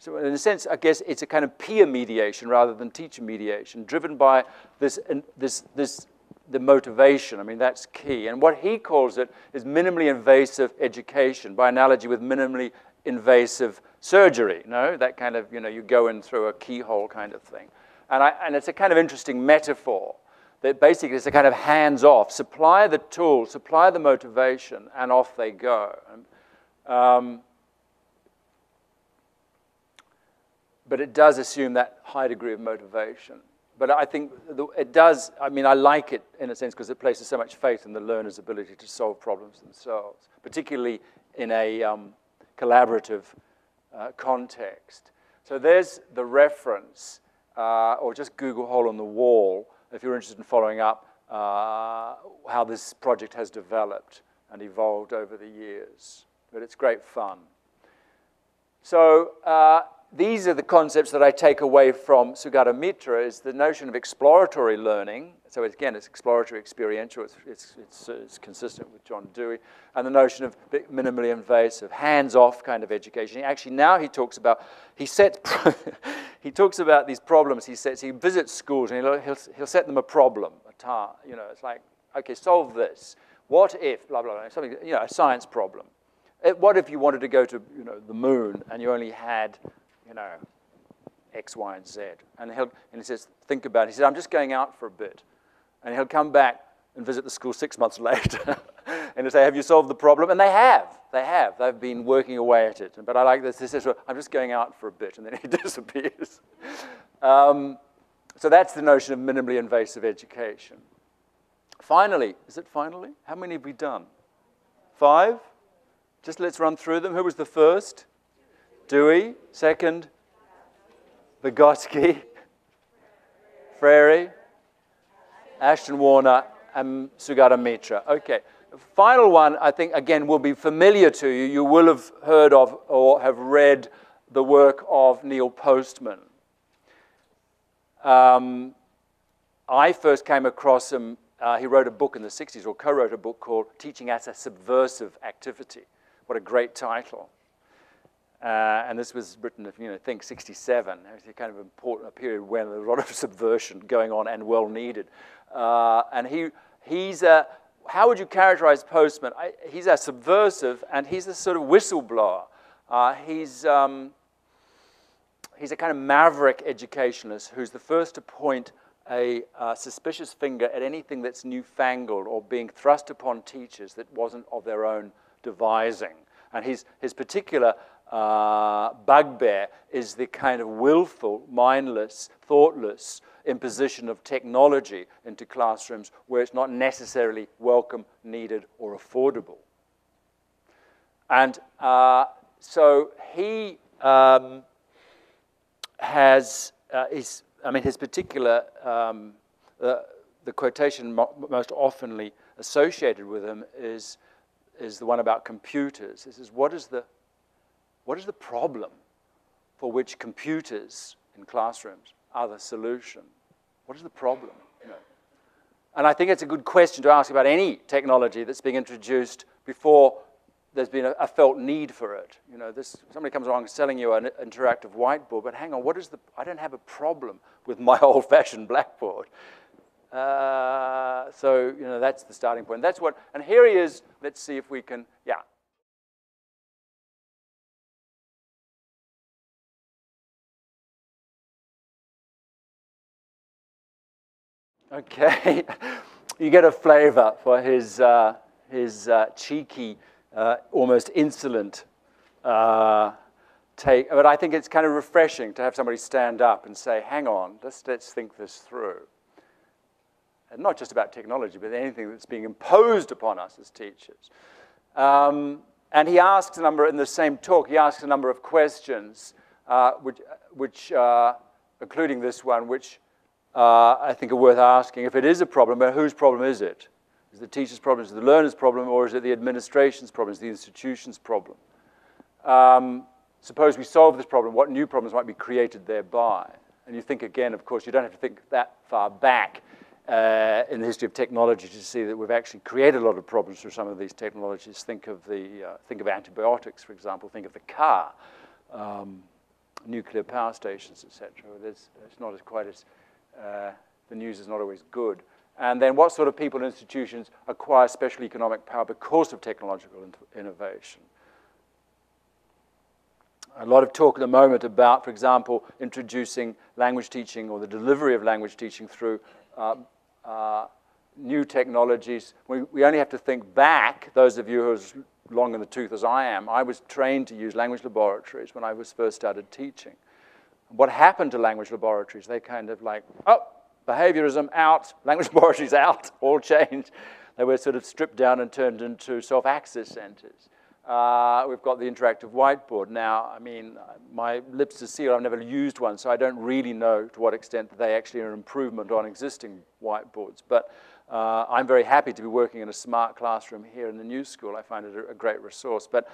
So in a sense, I guess it's a kind of peer mediation rather than teacher mediation, driven by the motivation. I mean, that's key. And what he calls it is minimally invasive education, by analogy with minimally invasive surgery. No, that kind of, you know, you go in through a keyhole kind of thing. And it's a kind of interesting metaphor that basically it's a kind of hands-off. Supply the tool, supply the motivation, and off they go. But it does assume that high degree of motivation. But I think it does, I mean, I like it in a sense because it places so much faith in the learner's ability to solve problems themselves, particularly in a collaborative context. So there's the reference, or just Google Hole on the Wall, if you're interested in following up how this project has developed and evolved over the years. But it's great fun. So, these are the concepts that I take away from Sugata Mitra, is the notion of exploratory learning. So again, it's exploratory, experiential. It's consistent with John Dewey. And the notion of minimally invasive, hands-off kind of education. He actually, now he talks about, he talks about these problems. He sets, he visits schools, and he'll set them a problem, a task. You know, it's like, okay, solve this. What if, blah, blah, blah, something, you know, a science problem. What if you wanted to go to, you know, the moon, and you only had, you know, X, Y, and Z. And he says, think about it. He said, I'm just going out for a bit. And he'll come back and visit the school 6 months later. And he'll say, have you solved the problem? And they have. They have. They've been working away at it. But I like this. He says, well, I'm just going out for a bit. And then he disappears. So that's the notion of minimally invasive education. Finally, is it finally? How many have we done? 5? Just let's run through them. Who was the first? Dewey, second, Vygotsky, Freire, Ashton-Warner, and Sugata Mitra. Okay, the final one, I think, again, will be familiar to you. You will have heard of or have read the work of Neil Postman. I first came across him, he wrote a book in the 60s, or co-wrote a book called Teaching as a Subversive Activity. What a great title. And this was written, you know, I think 67. It was a kind of important period when there was a lot of subversion going on and well needed. And he's a, how would you characterize Postman? He's a subversive, and he's a sort of whistleblower. He's a kind of maverick educationalist who's the first to point a suspicious finger at anything that's newfangled or being thrust upon teachers that wasn't of their own devising. And his particular bugbear is the kind of willful, mindless, thoughtless imposition of technology into classrooms where it's not necessarily welcome, needed, or affordable. And so he has I mean, his particular, the quotation most oftenly associated with him is the one about computers. This is, what is the problem for which computers in classrooms are the solution? What is the problem? You know? And I think it's a good question to ask about any technology that's being introduced before there's been a felt need for it. You know, this, somebody comes along selling you an interactive whiteboard, but hang on, what is the, I don't have a problem with my old-fashioned blackboard. So, you know, that's the starting point. That's what, and here he is, let's see if we can, yeah. Okay, you get a flavor for his cheeky, almost insolent take. But I think it's kind of refreshing to have somebody stand up and say, hang on, let's think this through. And not just about technology, but anything that's being imposed upon us as teachers. And he asks a number, in the same talk, he asks a number of questions, including this one, which I think are worth asking. If it is a problem, whose problem is it? Is it the teacher's problem, is it the learner's problem, or is it the administration's problem, is it the institution's problem? Suppose we solve this problem, what new problems might be created thereby? And you think again, of course, you don't have to think that far back in the history of technology to see that we've actually created a lot of problems through some of these technologies. Think of the think of antibiotics, for example. Think of the car, nuclear power stations, etc. It's not as quite as the news is not always good. And then, what sort of people and institutions acquire special economic power because of technological innovation? A lot of talk at the moment about, for example, introducing language teaching or the delivery of language teaching through new technologies. We only have to think back, those of you who are as long in the tooth as I am. I was trained to use language laboratories when I was first started teaching. What happened to language laboratories? They kind of like, oh, behaviorism out, language laboratories out, all changed. They were sort of stripped down and turned into self-access centers. We've got the interactive whiteboard. Now, I mean, my lips are sealed. I've never used one, so I don't really know to what extent they actually are an improvement on existing whiteboards. But I'm very happy to be working in a smart classroom here in the New School. I find it a great resource. But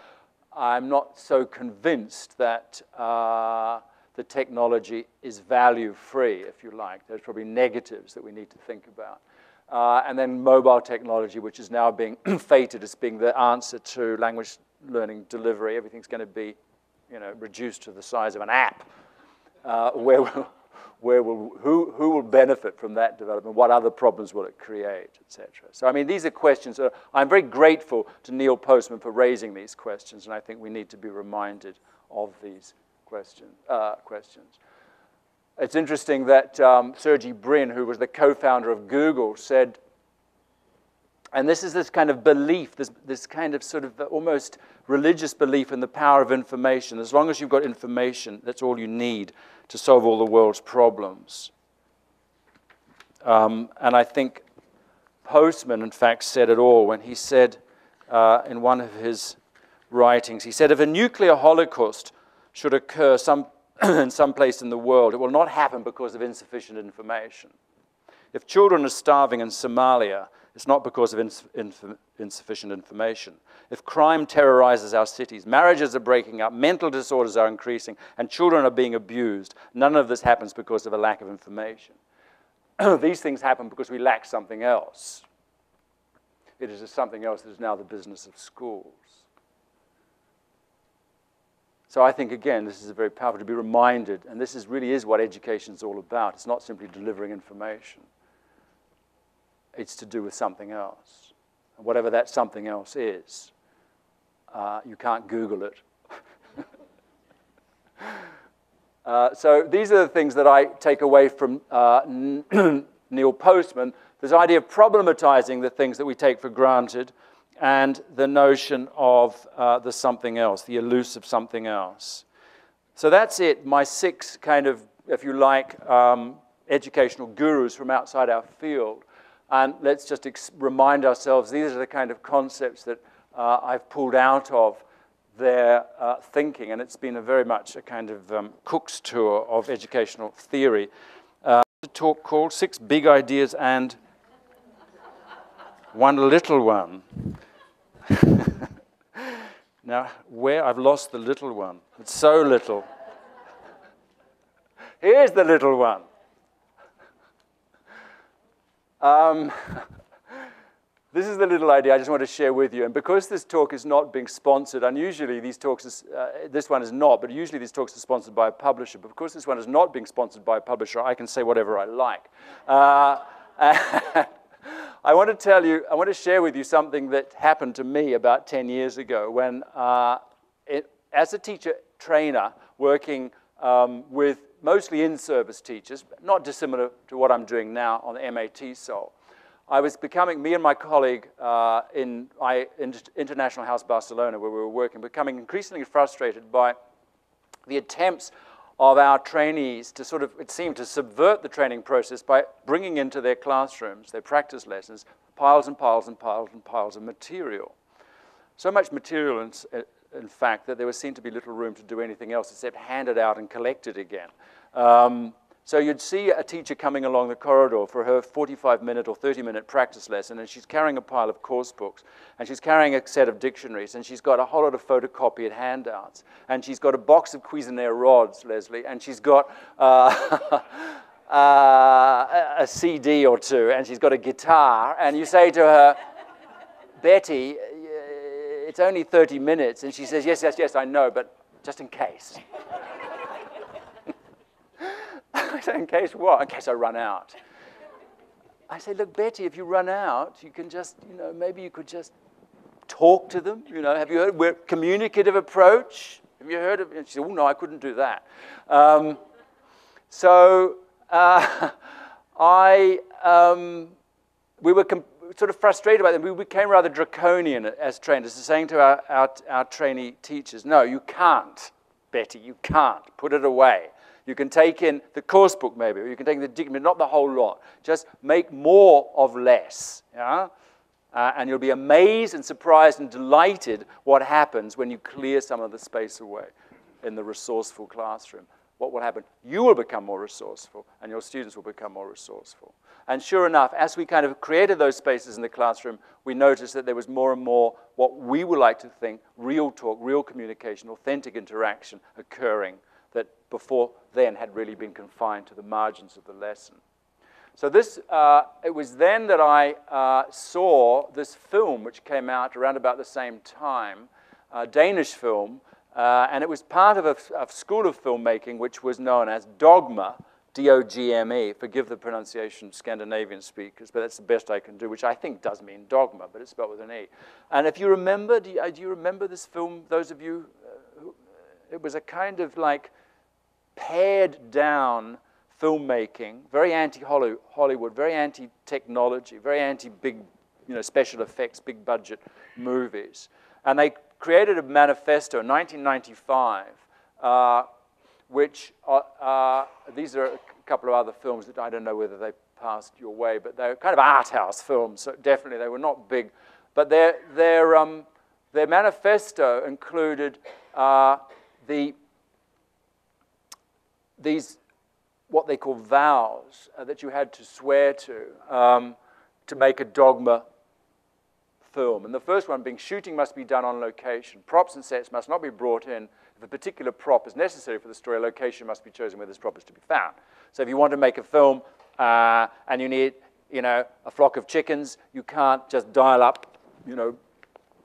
I'm not so convinced that the technology is value-free, if you like. There's probably negatives that we need to think about. And then mobile technology, which is now being fated as being the answer to language learning delivery. Everything's going to be, you know, reduced to the size of an app. Who will benefit from that development? What other problems will it create, etc.? So, I mean, these are questions. I'm very grateful to Neil Postman for raising these questions, and I think we need to be reminded of these questions. It's interesting that Sergey Brin, who was the co-founder of Google, said, and this is this kind of belief, this kind of sort of almost religious belief in the power of information. As long as you've got information, that's all you need to solve all the world's problems. And I think Postman, in fact, said it all when he said in one of his writings, he said, if a nuclear holocaust should occur in some place in the world, it will not happen because of insufficient information. If children are starving in Somalia, it's not because of insufficient information. If crime terrorizes our cities, marriages are breaking up, mental disorders are increasing, and children are being abused, none of this happens because of a lack of information. These things happen because we lack something else. It is something else that is now the business of schools. So I think, again, this is very powerful to be reminded, and this is really is what education is all about. It's not simply delivering information. It's to do with something else. And whatever that something else is, you can't Google it. So these are the things that I take away from Neil Postman, this idea of problematizing the things that we take for granted, and the notion of the something else, the elusive something else. So that's it, my six kind of, if you like, educational gurus from outside our field. And let's just remind ourselves, these are the kind of concepts that I've pulled out of their thinking, and it's been a very much a kind of Cook's tour of educational theory. A talk called Six Big Ideas and One Little One. Now, where I've lost the little one. It's so little. Here's the little one. This is the little idea I just want to share with you. And because this talk is not being sponsored, and usually these talks, this one is not, but usually these talks are sponsored by a publisher. But because this one is not being sponsored by a publisher, I can say whatever I like. I want to share with you something that happened to me about 10 years ago when, as a teacher trainer working with mostly in-service teachers, not dissimilar to what I'm doing now on the MAT TESOL, I was becoming, me and my colleague in International House Barcelona where we were working, becoming increasingly frustrated by the attempts of our trainees to sort of, it seemed to subvert the training process by bringing into their classrooms, their practice lessons, piles and piles and piles and piles of material. So much material, in fact, that there was seen to be little room to do anything else except hand it out and collect it again. So you'd see a teacher coming along the corridor for her 45-minute or 30-minute practice lesson, and she's carrying a pile of course books, and she's carrying a set of dictionaries, and she's got a whole lot of photocopied handouts, and she's got a box of Cuisenaire rods, Leslie, and she's got a CD or two, and she's got a guitar, and you say to her, Betty, it's only 30 minutes, and she says, yes, yes, yes, I know, but just in case. I say, in case what? In case I run out. I say, look, Betty, if you run out, you can just, you know, maybe you could just talk to them. You know, have you heard of communicative approach? Have you heard of it? She said, oh, no, I couldn't do that. We were sort of frustrated by them. We became rather draconian as trainers, saying to our trainee teachers, no, you can't, Betty, you can't. Put it away. You can take in the course book, maybe, or you can take in the dictionary, not the whole lot. Just make more of less, yeah? And you'll be amazed and surprised and delighted what happens when you clear some of the space away in the resourceful classroom. What will happen? You will become more resourceful, and your students will become more resourceful. And sure enough, as we kind of created those spaces in the classroom, we noticed that there was more and more what we would like to think real talk, real communication, authentic interaction occurring that before then had really been confined to the margins of the lesson. So this, it was then that I saw this film which came out around about the same time, a Danish film, and it was part of a school of filmmaking which was known as Dogma, D-O-G-M-E, forgive the pronunciation, Scandinavian speakers, but that's the best I can do, which I think does mean dogma, but it's spelled with an E. And if you remember, do you remember this film, those of you who, it was a kind of like pared down filmmaking, very anti-Hollywood, very anti-technology, very anti-big, you know, special effects, big budget movies. And they created a manifesto in 1995, which these are a couple of other films that I don't know whether they passed your way, but they're kind of art house films, so definitely they were not big. But their manifesto included these what they call vows that you had to swear to make a dogma film. And the first one being shooting must be done on location. Props and sets must not be brought in. If a particular prop is necessary for the story, a location must be chosen where this prop is to be found. So if you want to make a film and you need, you know, a flock of chickens, you can't just dial up, you know,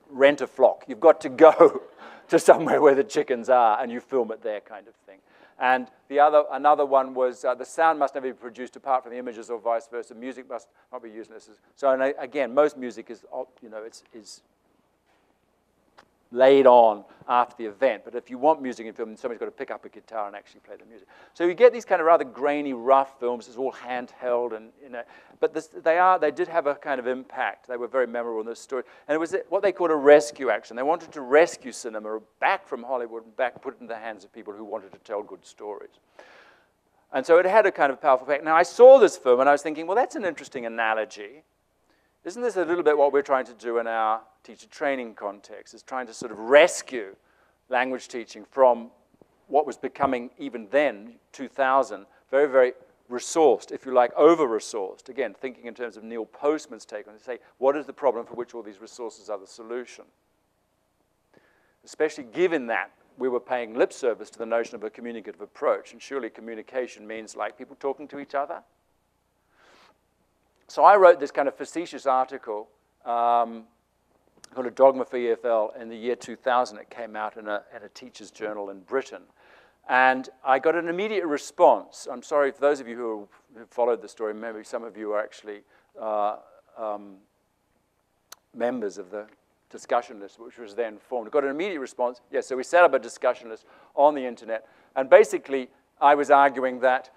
rent a flock. You've got to go to somewhere where the chickens are and you film it there, kind of thing. And the other, another one was the sound must never be produced apart from the images or vice versa. Music must not be used. So and again, most music is, you know, is laid on after the event. But if you want music in film, then somebody's got to pick up a guitar and actually play the music. So you get these kind of rather grainy, rough films. It's all handheld, and you know, but this, they did have a kind of impact. They were very memorable in this story, and it was what they called a rescue action. They wanted to rescue cinema back from Hollywood and back, put it in the hands of people who wanted to tell good stories. And so it had a kind of powerful effect. Now I saw this film, and I was thinking, well, that's an interesting analogy. Isn't this a little bit what we're trying to do in our teacher training context, is trying to sort of rescue language teaching from what was becoming, even then, 2000, very, very resourced, if you like, over-resourced. Again, thinking in terms of Neil Postman's take on it, say, what is the problem for which all these resources are the solution? Especially given that we were paying lip service to the notion of a communicative approach, and surely communication means like people talking to each other. So I wrote this kind of facetious article called A Dogma for EFL in the year 2000. It came out in a teacher's journal in Britain. And I got an immediate response. I'm sorry for those of you who followed the story. Maybe some of you are actually members of the discussion list, which was then formed. I got an immediate response. Yes, so we set up a discussion list on the internet. And basically, I was arguing that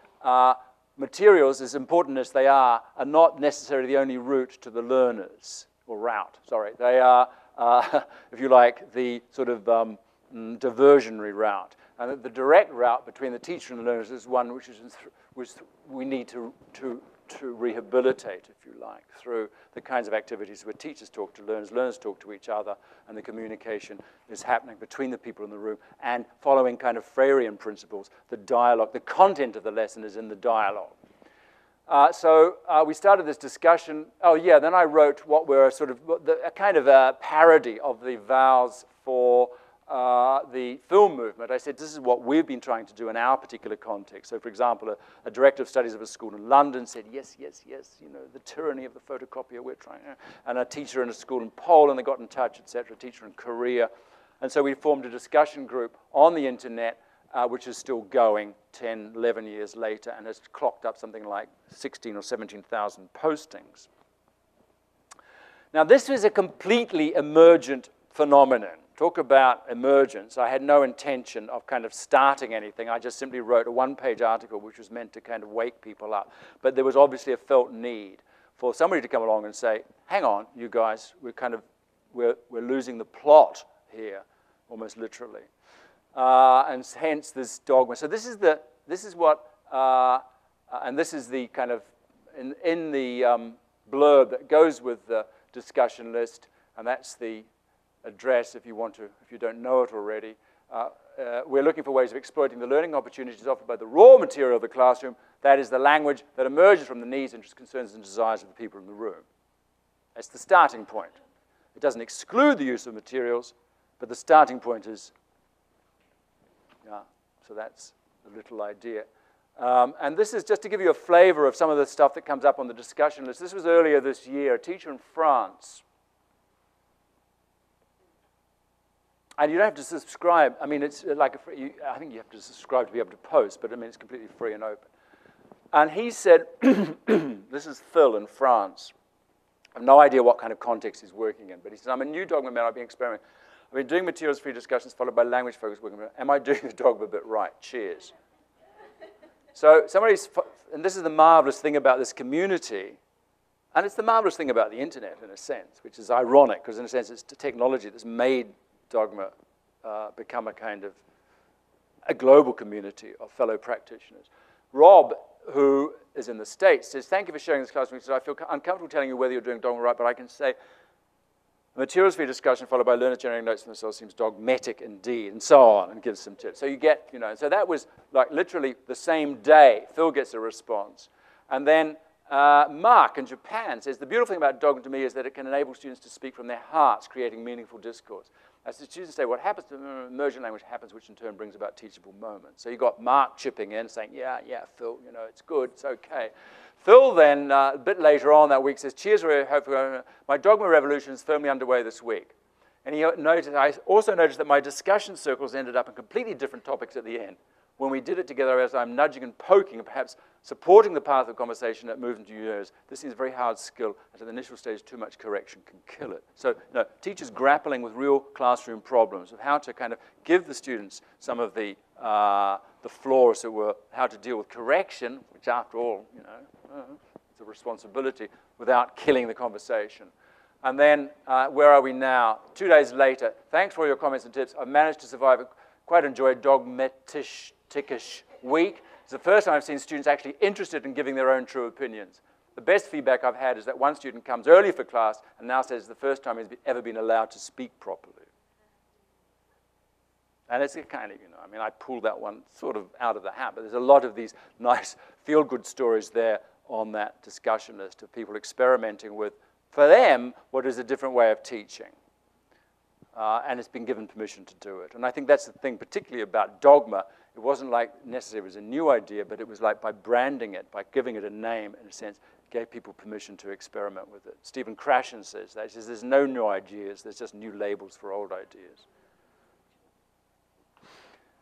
materials, as important as they are not necessarily the only route to the learners, or route, sorry. They are, if you like, the sort of diversionary route. And that the direct route between the teacher and the learners is one which we need to to rehabilitate, if you like, through the kinds of activities where teachers talk to learners, learners talk to each other, and the communication is happening between the people in the room, and following kind of Freirean principles, the dialogue, the content of the lesson is in the dialogue. We started this discussion. Oh, yeah, then I wrote what were sort of a kind of a parody of the vows for the film movement. I said, this is what we've been trying to do in our particular context. So, for example, a director of studies of a school in London said, yes, yes, yes, you know, the tyranny of the photocopier, we're trying. And a teacher in a school in Poland, they got in touch, etc., a teacher in Korea. And so we formed a discussion group on the internet, which is still going 10, 11 years later, and has clocked up something like 16 or 17,000 postings. Now, this is a completely emergent phenomenon. Talk about emergence. I had no intention of kind of starting anything. I just simply wrote a one-page article which was meant to kind of wake people up. But there was obviously a felt need for somebody to come along and say, hang on, you guys, we're losing the plot here, almost literally. And hence this dogma. So this is the kind of, in the blurb that goes with the discussion list, and that's the address if you want to, if you don't know it already. We're looking for ways of exploiting the learning opportunities offered by the raw material of the classroom, that is the language that emerges from the needs, interests, concerns, and desires of the people in the room. That's the starting point. It doesn't exclude the use of materials, but the starting point is, yeah, so that's the little idea. And this is just to give you a flavor of some of the stuff that comes up on the discussion list. This was earlier this year, a teacher in France. And you don't have to subscribe. I mean, it's like a free, I think you have to subscribe to be able to post, but I mean, it's completely free and open. And he said, this is Phil in France. I have no idea what kind of context he's working in, but he said, I'm a new dogma man. I've been experimenting. I've been doing materials-free discussions followed by language-focused working. Am I doing the dogma bit right? Cheers. So somebody's, and this is the marvelous thing about this community. And it's the marvelous thing about the internet, in a sense, which is ironic, because in a sense, it's the technology that's made dogma become a kind of a global community of fellow practitioners. Rob, who is in the States, says, thank you for sharing this class with me. He says, I feel uncomfortable telling you whether you're doing dogma right, but I can say materials for your discussion followed by learners generating notes for themselves seems dogmatic indeed, and so on, and gives some tips. So you get, you know, so that was like literally the same day, Phil gets a response. And then Mark in Japan says, the beautiful thing about dogma to me is that it can enable students to speak from their hearts, creating meaningful discourse. As the students say, what happens to emergent language happens, which in turn brings about teachable moments. So you got Mark chipping in, saying, yeah, yeah, Phil, you know, it's good, it's okay. Phil then, a bit later on that week, says, cheers, we're hopeful. My dogma revolution is firmly underway this week. And he noted, I also noticed that my discussion circles ended up in completely different topics at the end. When we did it together, as I'm nudging and poking and perhaps supporting the path of conversation that moves into years, this is a very hard skill. At an initial stage, too much correction can kill it. So no, teachers grappling with real classroom problems of how to kind of give the students some of the floor, as it were, how to deal with correction, which after all, you know, it's a responsibility, without killing the conversation. And then, where are we now? 2 days later, thanks for all your comments and tips. I've managed to survive a quite enjoyed dogmatic-ish week. It's the first time I've seen students actually interested in giving their own true opinions. The best feedback I've had is that one student comes early for class and now says it's the first time he's ever been allowed to speak properly. And it's a kind of, you know, I mean, I pulled that one sort of out of the hat, but there's a lot of these nice feel-good stories there on that discussion list of people experimenting with, for them, what is a different way of teaching. And it's been given permission to do it. And I think that's the thing particularly about dogma. It wasn't like necessarily it was a new idea, but it was like by branding it, by giving it a name, in a sense, gave people permission to experiment with it. Stephen Krashen says that. He says there's no new ideas, there's just new labels for old ideas.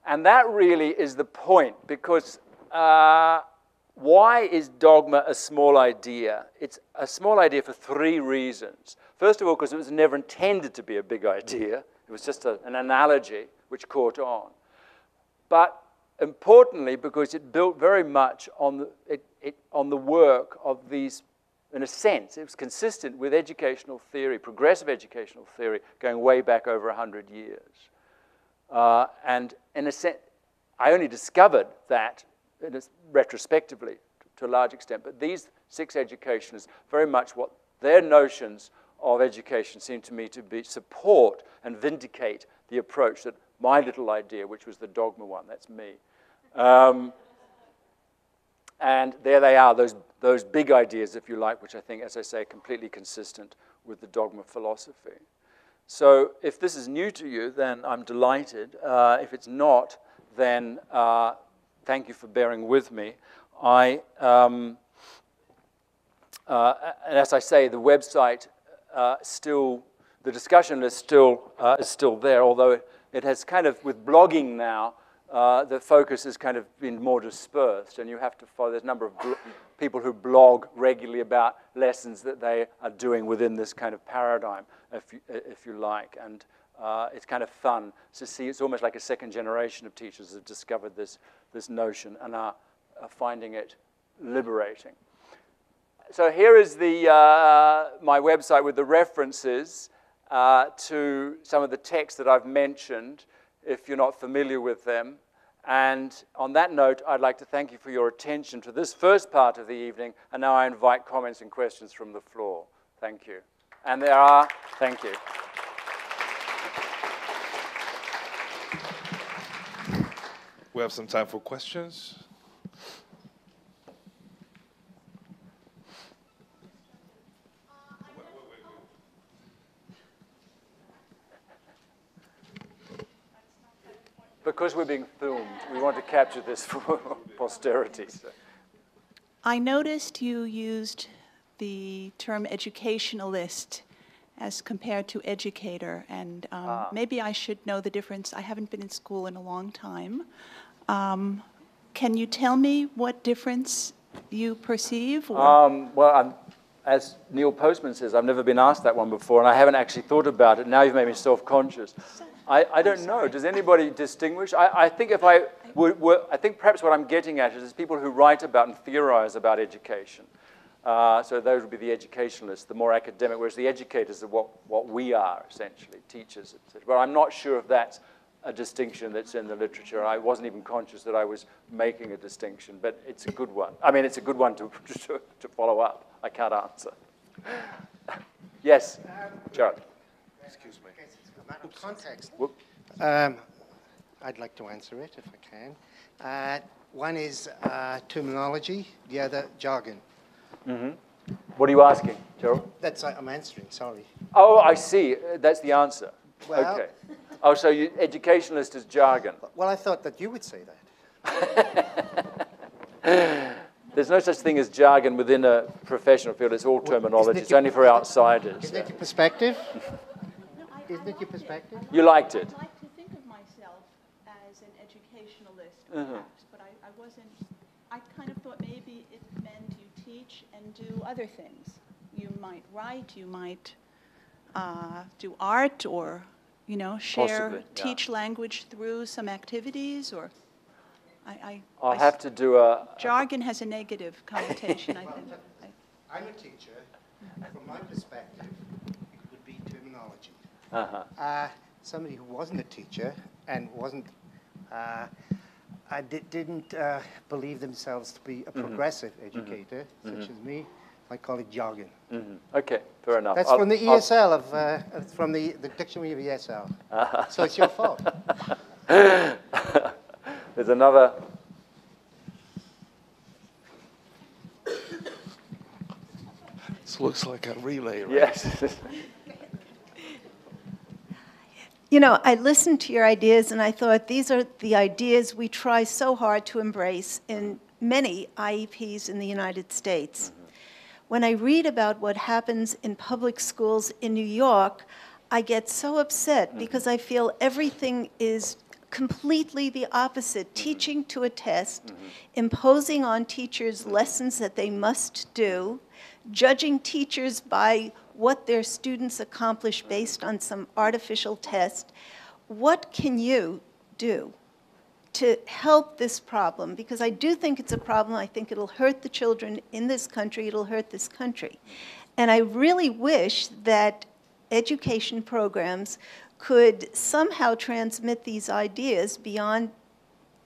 And that really is the point, because why is dogma a small idea? It's a small idea for three reasons. First of all, because it was never intended to be a big idea. It was just an analogy which caught on. But importantly, because it built very much on the work of these, in a sense, it was consistent with educational theory, progressive educational theory, going way back over 100 years. And in a sense, I only discovered that retrospectively, to a large extent, but these six educationists, very much what their notions of education seem to me to be support and vindicate the approach that my little idea, which was the dogma one, that's me. And there they are, those big ideas, if you like, which I think, as I say, are completely consistent with the dogma philosophy. So if this is new to you, then I'm delighted. If it's not, then thank you for bearing with me. And as I say, the website still, the discussion list is still there, although it has kind of, with blogging now, the focus has kind of been more dispersed, and you have to follow. There's a number of people who blog regularly about lessons that they are doing within this kind of paradigm, if you like. And it's kind of fun to see. It's almost like a second generation of teachers have discovered this notion and are finding it liberating. So here is my website with the references to some of the texts that I've mentioned, if you're not familiar with them. And on that note, I'd like to thank you for your attention to this first part of the evening, and now I invite comments and questions from the floor. Thank you. And there are, thank you. We have some time for questions. Because we're being filmed, we want to capture this for posterity. So. I noticed you used the term educationalist as compared to educator, and maybe I should know the difference. I haven't been in school in a long time. Can you tell me what difference you perceive? Or? As Neil Postman says, I've never been asked that one before, and I haven't actually thought about it. Now you've made me self-conscious. I don't know. Does anybody distinguish? I think perhaps what I'm getting at is people who write about and theorize about education. So those would be the educationalists, the more academic, whereas the educators are what we are, essentially, teachers, etc. But I'm not sure if that's a distinction that's in the literature. I wasn't even conscious that I was making a distinction, but it's a good one. I mean, it's a good one to follow up. I can't answer. Yes, Jared. Excuse me. Out of context. I'd like to answer it if I can. One is terminology, the other jargon. Mm-hmm. What are you asking, Gerald? That's I'm answering, sorry. Oh, I see. That's the answer. Well, okay. Oh, so educationalist is jargon. Well, I thought that you would say that. There's no such thing as jargon within a professional field. It's all terminology. It's only for outsiders. Is that your perspective? Isn't it your perspective? You liked it. I like to think of myself as an educationalist, perhaps, but I wasn't. I kind of thought maybe it meant you teach and do other things. You might write, you might do art, or share, possibly, teach language through some activities, or. I'll have to do a. Jargon has a negative connotation, I think. I'm a teacher. From my perspective, it would be terminology. Somebody who wasn't a teacher and wasn't, didn't believe themselves to be a progressive educator, such as me, I call it jargon. Okay, fair enough. That's from the ESL, from the dictionary of ESL. So it's your fault. There's another. This looks like a relay, right? Yes. I listened to your ideas, and I thought these are the ideas we try so hard to embrace in many IEPs in the United States. When I read about what happens in public schools in New York, I get so upset because I feel everything is completely the opposite. Teaching to a test, imposing on teachers lessons that they must do, judging teachers by what their students accomplish based on some artificial test. What can you do to help this problem? Because I do think it's a problem. I think it'll hurt the children in this country. It'll hurt this country. And I really wish that education programs could somehow transmit these ideas beyond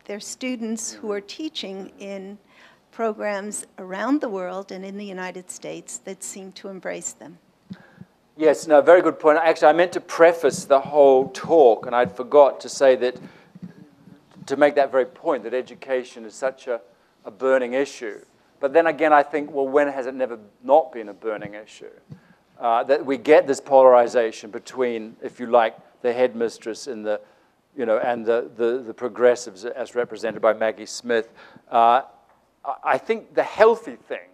their students who are teaching in programs around the world and in the United States that seem to embrace them. Yes, no, very good point. Actually, I meant to preface the whole talk, and I forgot to say that, to make that very point, that education is such a burning issue. But then again, I think, well, when has it never not been a burning issue? That we get this polarization between, if you like, the headmistress and the, you know, and the progressives as represented by Maggie Smith. I think the healthy thing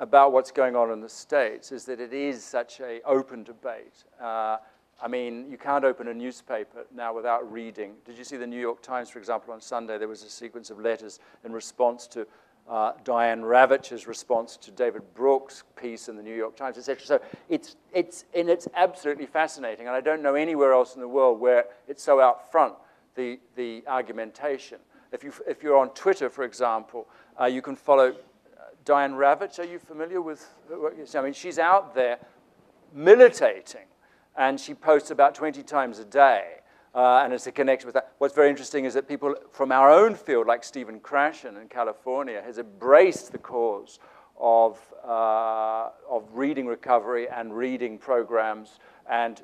about what's going on in the States is that it is such an open debate. I mean, you can't open a newspaper now without reading. Did you see the New York Times, for example, on Sunday? There was a sequence of letters in response to Diane Ravitch's response to David Brooks' piece in the New York Times, etc. So it's absolutely fascinating, and I don't know anywhere else in the world where it's so out front, the argumentation. If you're on Twitter, for example, you can follow Diane Ravitch. Are you familiar with her? I mean, she's out there militating, and she posts about 20 times a day, and it's a connection with that. What's very interesting is that people from our own field, like Stephen Krashen in California, has embraced the cause of reading recovery and reading programs, and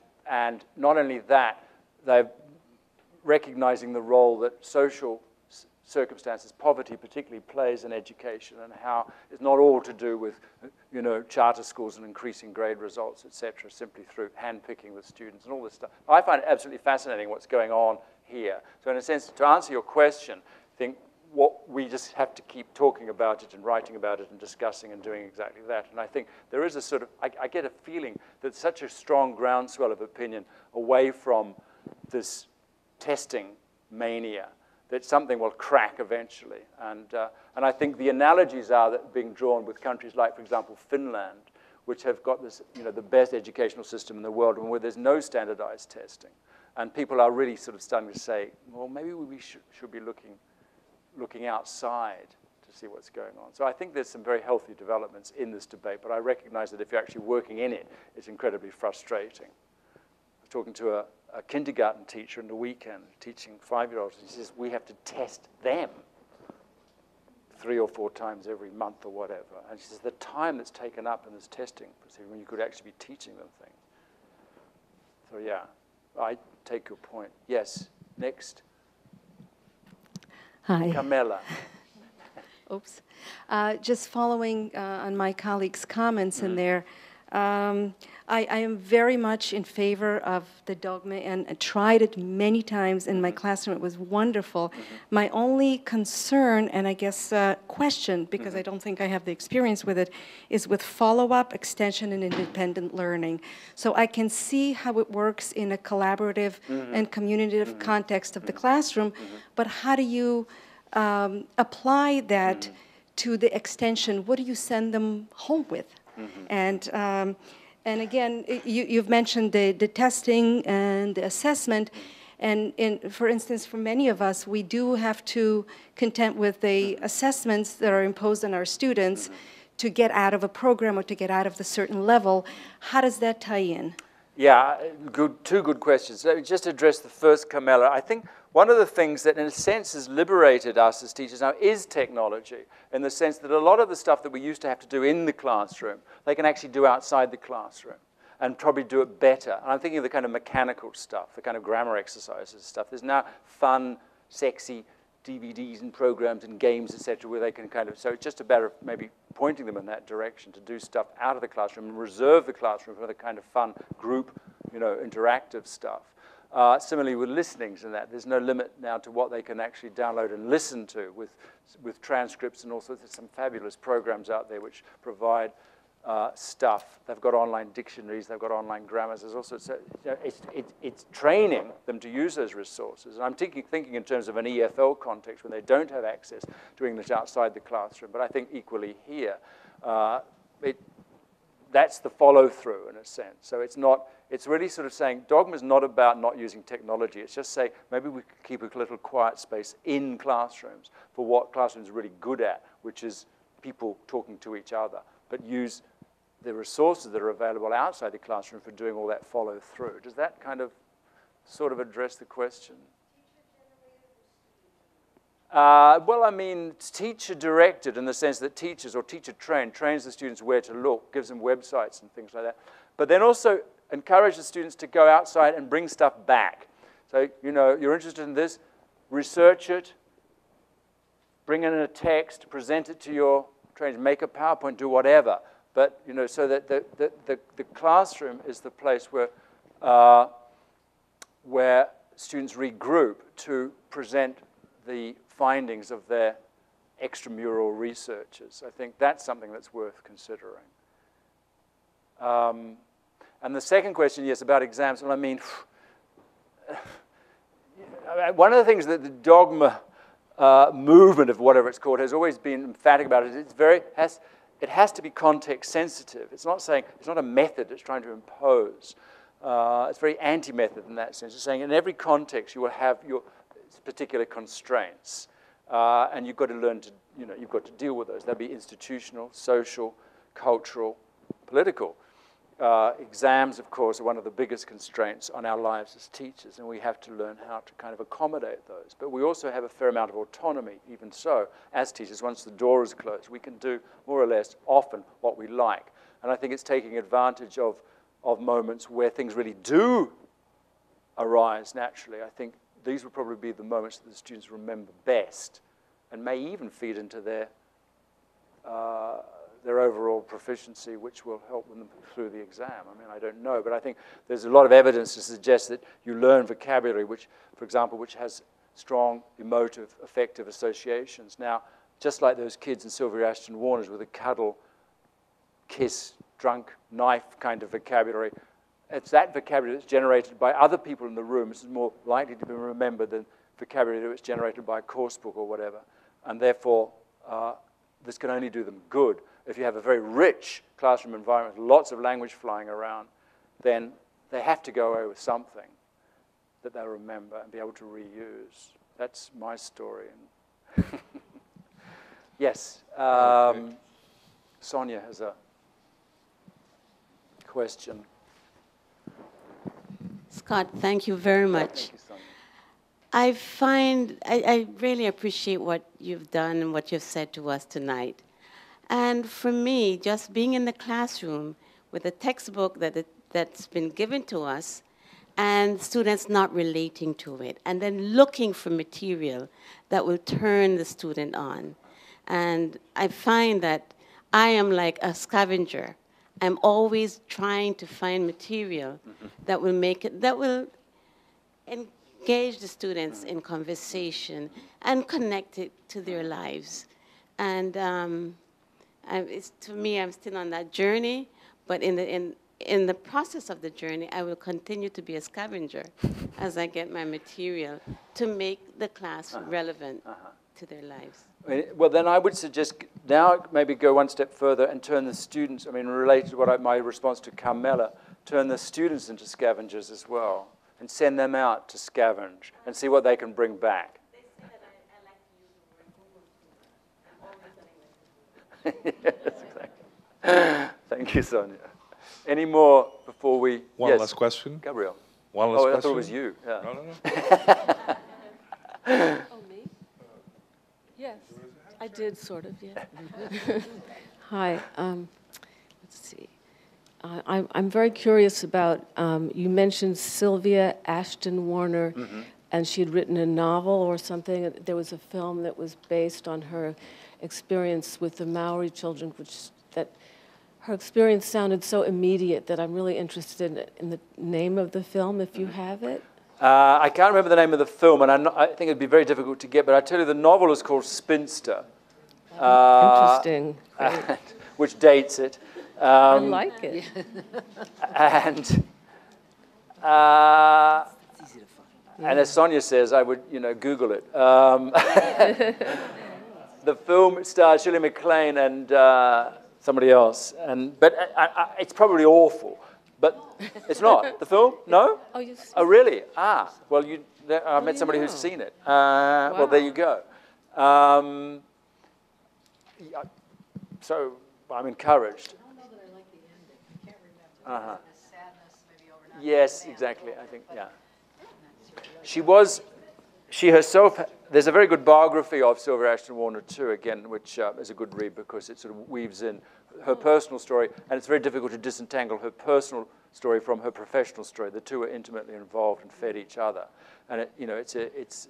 not only that, they're recognizing the role that social circumstances, poverty particularly, plays in education, and how it's not all to do with, you know, charter schools and increasing grade results, etc., simply through handpicking with students and all this stuff. I find it absolutely fascinating what's going on here. So in a sense, to answer your question, I think what we just have to keep talking about it and writing about it and discussing and doing exactly that. And I think there is a sort of, I get a feeling that such a strong groundswell of opinion away from this testing mania, that something will crack eventually. And I think the analogies are that being drawn with countries like, for example, Finland, which have got this, you know, the best educational system in the world, and where there's no standardized testing. And people are really sort of starting to say, well, maybe we should be looking outside to see what's going on. So I think there's some very healthy developments in this debate, but I recognize that if you're actually working in it, it's incredibly frustrating. I was talking to a kindergarten teacher in the weekend, teaching 5-year-olds, and she says, we have to test them 3 or 4 times every month or whatever. And she says, the time that's taken up in this testing, when you could actually be teaching them things. So yeah, I take your point. Yes, next. Hi. Carmela. Oops. Just following on my colleague's comments in there, I am very much in favor of the dogma, and I tried it many times in my classroom. It was wonderful. My only concern, and I guess question, because I don't think I have the experience with it, is with follow-up, extension, and independent learning. So I can see how it works in a collaborative and communitative context of the classroom, but how do you apply that to the extension? What do you send them home with? And again, you've mentioned the testing and the assessment, and for instance, for many of us, we do have to contend with the assessments that are imposed on our students to get out of a program or to get out of the certain level. How does that tie in? Yeah, good, two good questions. Let me just address the first, Carmela. I think one of the things that, in a sense, has liberated us as teachers now is technology, in the sense that a lot of the stuff that we used to have to do in the classroom, they can actually do outside the classroom and probably do it better. And I'm thinking of the kind of mechanical stuff, the kind of grammar exercises stuff. There's now fun, sexy DVDs and programs and games, etc., where they can kind of, so it's just a matter of maybe pointing them in that direction to do stuff out of the classroom and reserve the classroom for the kind of fun group, you know, interactive stuff. Similarly with listenings and that, there's no limit now to what they can actually download and listen to with transcripts, and also there's some fabulous programs out there which provide stuff. They've got online dictionaries, they've got online grammars. There's also, so, you know, it's training them to use those resources. And I'm thinking in terms of an EFL context when they don't have access to English outside the classroom, but I think equally here, that's the follow-through in a sense. So it's not, it's really sort of saying dogma is not about not using technology. It's just saying maybe we could keep a little quiet space in classrooms for what classrooms are really good at, which is people talking to each other, but use the resources that are available outside the classroom for doing all that follow-through. Does that kind of sort of address the question? Well, I mean, teacher-directed in the sense that teachers or teacher-trained trains the students where to look, gives them websites and things like that, but then also encourages the students to go outside and bring stuff back. So, you know, you're interested in this, research it, bring in a text, present it to your trainers, make a PowerPoint, do whatever. But, you know, so that the classroom is the place where students regroup to present the findings of their extramural researches. I think that's something that's worth considering. And the second question, yes, about exams. Well, I mean, one of the things that the Dogma movement, of whatever it's called, has always been emphatic about is it has to be context sensitive. It's not saying, it's not a method it's trying to impose. It's very anti-method in that sense. It's saying in every context you will have your particular constraints, and you've got to learn to, you know, you've got to deal with those. They'll be institutional, social, cultural, political. Exams, of course, are one of the biggest constraints on our lives as teachers, and we have to learn how to kind of accommodate those. But we also have a fair amount of autonomy, even so, as teachers. Once the door is closed, we can do more or less often what we like. And I think it's taking advantage of moments where things really do arise naturally. I think these will probably be the moments that the students remember best and may even feed into their overall proficiency, which will help them through the exam. I mean, I don't know, but I think there's a lot of evidence to suggest that you learn vocabulary, which, for example, which has strong emotive, affective associations. Now, just like those kids in Sylvia Ashton-Warner's with a cuddle, kiss, drunk, knife kind of vocabulary, it's that vocabulary that's generated by other people in the room. It's more likely to be remembered than vocabulary that's generated by a course book or whatever. And therefore, this can only do them good. If you have a very rich classroom environment, lots of language flying around, then they have to go away with something that they'll remember and be able to reuse. That's my story. Yes, Sonia has a question. Scott, thank you very much. Oh, I find, I really appreciate what you've done and what you've said to us tonight. And for me, just being in the classroom with a textbook that's been given to us and students not relating to it, and then looking for material that will turn the student on. And I find that I am like a scavenger. I'm always trying to find material that will make it, that will engage the students in conversation and connect it to their lives. And it's, to me, I'm still on that journey, but in the process of the journey, I will continue to be a scavenger as I get my material to make the class relevant to their lives. Well, then I would suggest now maybe go one step further and turn the students, I mean, related to what my response to Carmela, turn the students into scavengers as well and send them out to scavenge and see what they can bring back. Yes, exactly. Thank you, Sonia. Any more before we... One last question. Gabriel. One last question. Oh, I thought it was you. Yeah. No, no, no. Oh, me? Yes, I did sort of, yeah. Hi, let's see. I'm very curious about, you mentioned Sylvia Ashton-Warner, and she had written a novel or something. There was a film that was based on her experience with the Maori children, that her experience sounded so immediate that I'm really interested in the name of the film, if you have it. I can't remember the name of the film, and I think it'd be very difficult to get, but I tell you, the novel is called Spinster. Interesting. Which dates it. I like it. And, it's easy to find. And as Sonia says, I would, you know, Google it. The film stars Shirley MacLaine and somebody else, but it's probably awful. But it's not the film. No? Oh, you've seen it. Oh, really? Ah, well, I met somebody who's seen it. Wow. Well, there you go. So I'm encouraged. I don't know that I like the ending. I can't remember. The sadness, maybe overnight. Yes, exactly. I think. Yeah. She herself There's a very good biography of Sylvia Ashton-Warner too, again, which is a good read because it sort of weaves in her personal story, and it's very difficult to disentangle her personal story from her professional story. The two are intimately involved and fed each other. And it, you know, it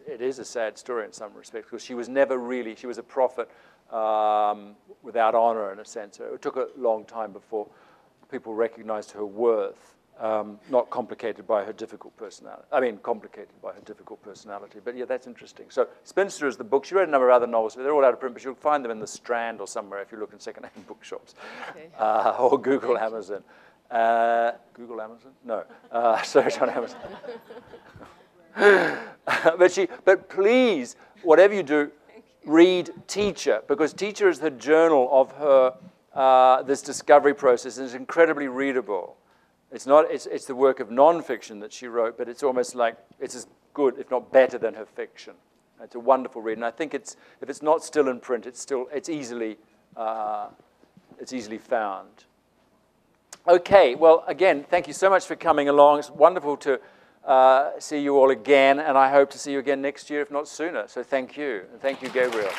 is a sad story in some respects because she was never really, she was a prophet without honor in a sense. It took a long time before people recognized her worth, not complicated by her difficult personality. I mean, complicated by her difficult personality. But yeah, that's interesting. So Spinster is the book. She read a number of other novels, but they're all out of print, but you'll find them in the Strand or somewhere if you look in second-hand bookshops. Okay. Or Google, Amazon. Google, Amazon? No. Search on Amazon. But please, whatever you do, read Teacher, because Teacher is the journal of her, this discovery process, and it's incredibly readable. It's not, it's the work of nonfiction that she wrote, but it's almost like it's as good, if not better, than her fiction. It's a wonderful read, and I think it's, if it's not still in print, it's easily found. Okay, well, again, thank you so much for coming along. It's wonderful to see you all again, and I hope to see you again next year, if not sooner. So thank you, and thank you, Gabriel.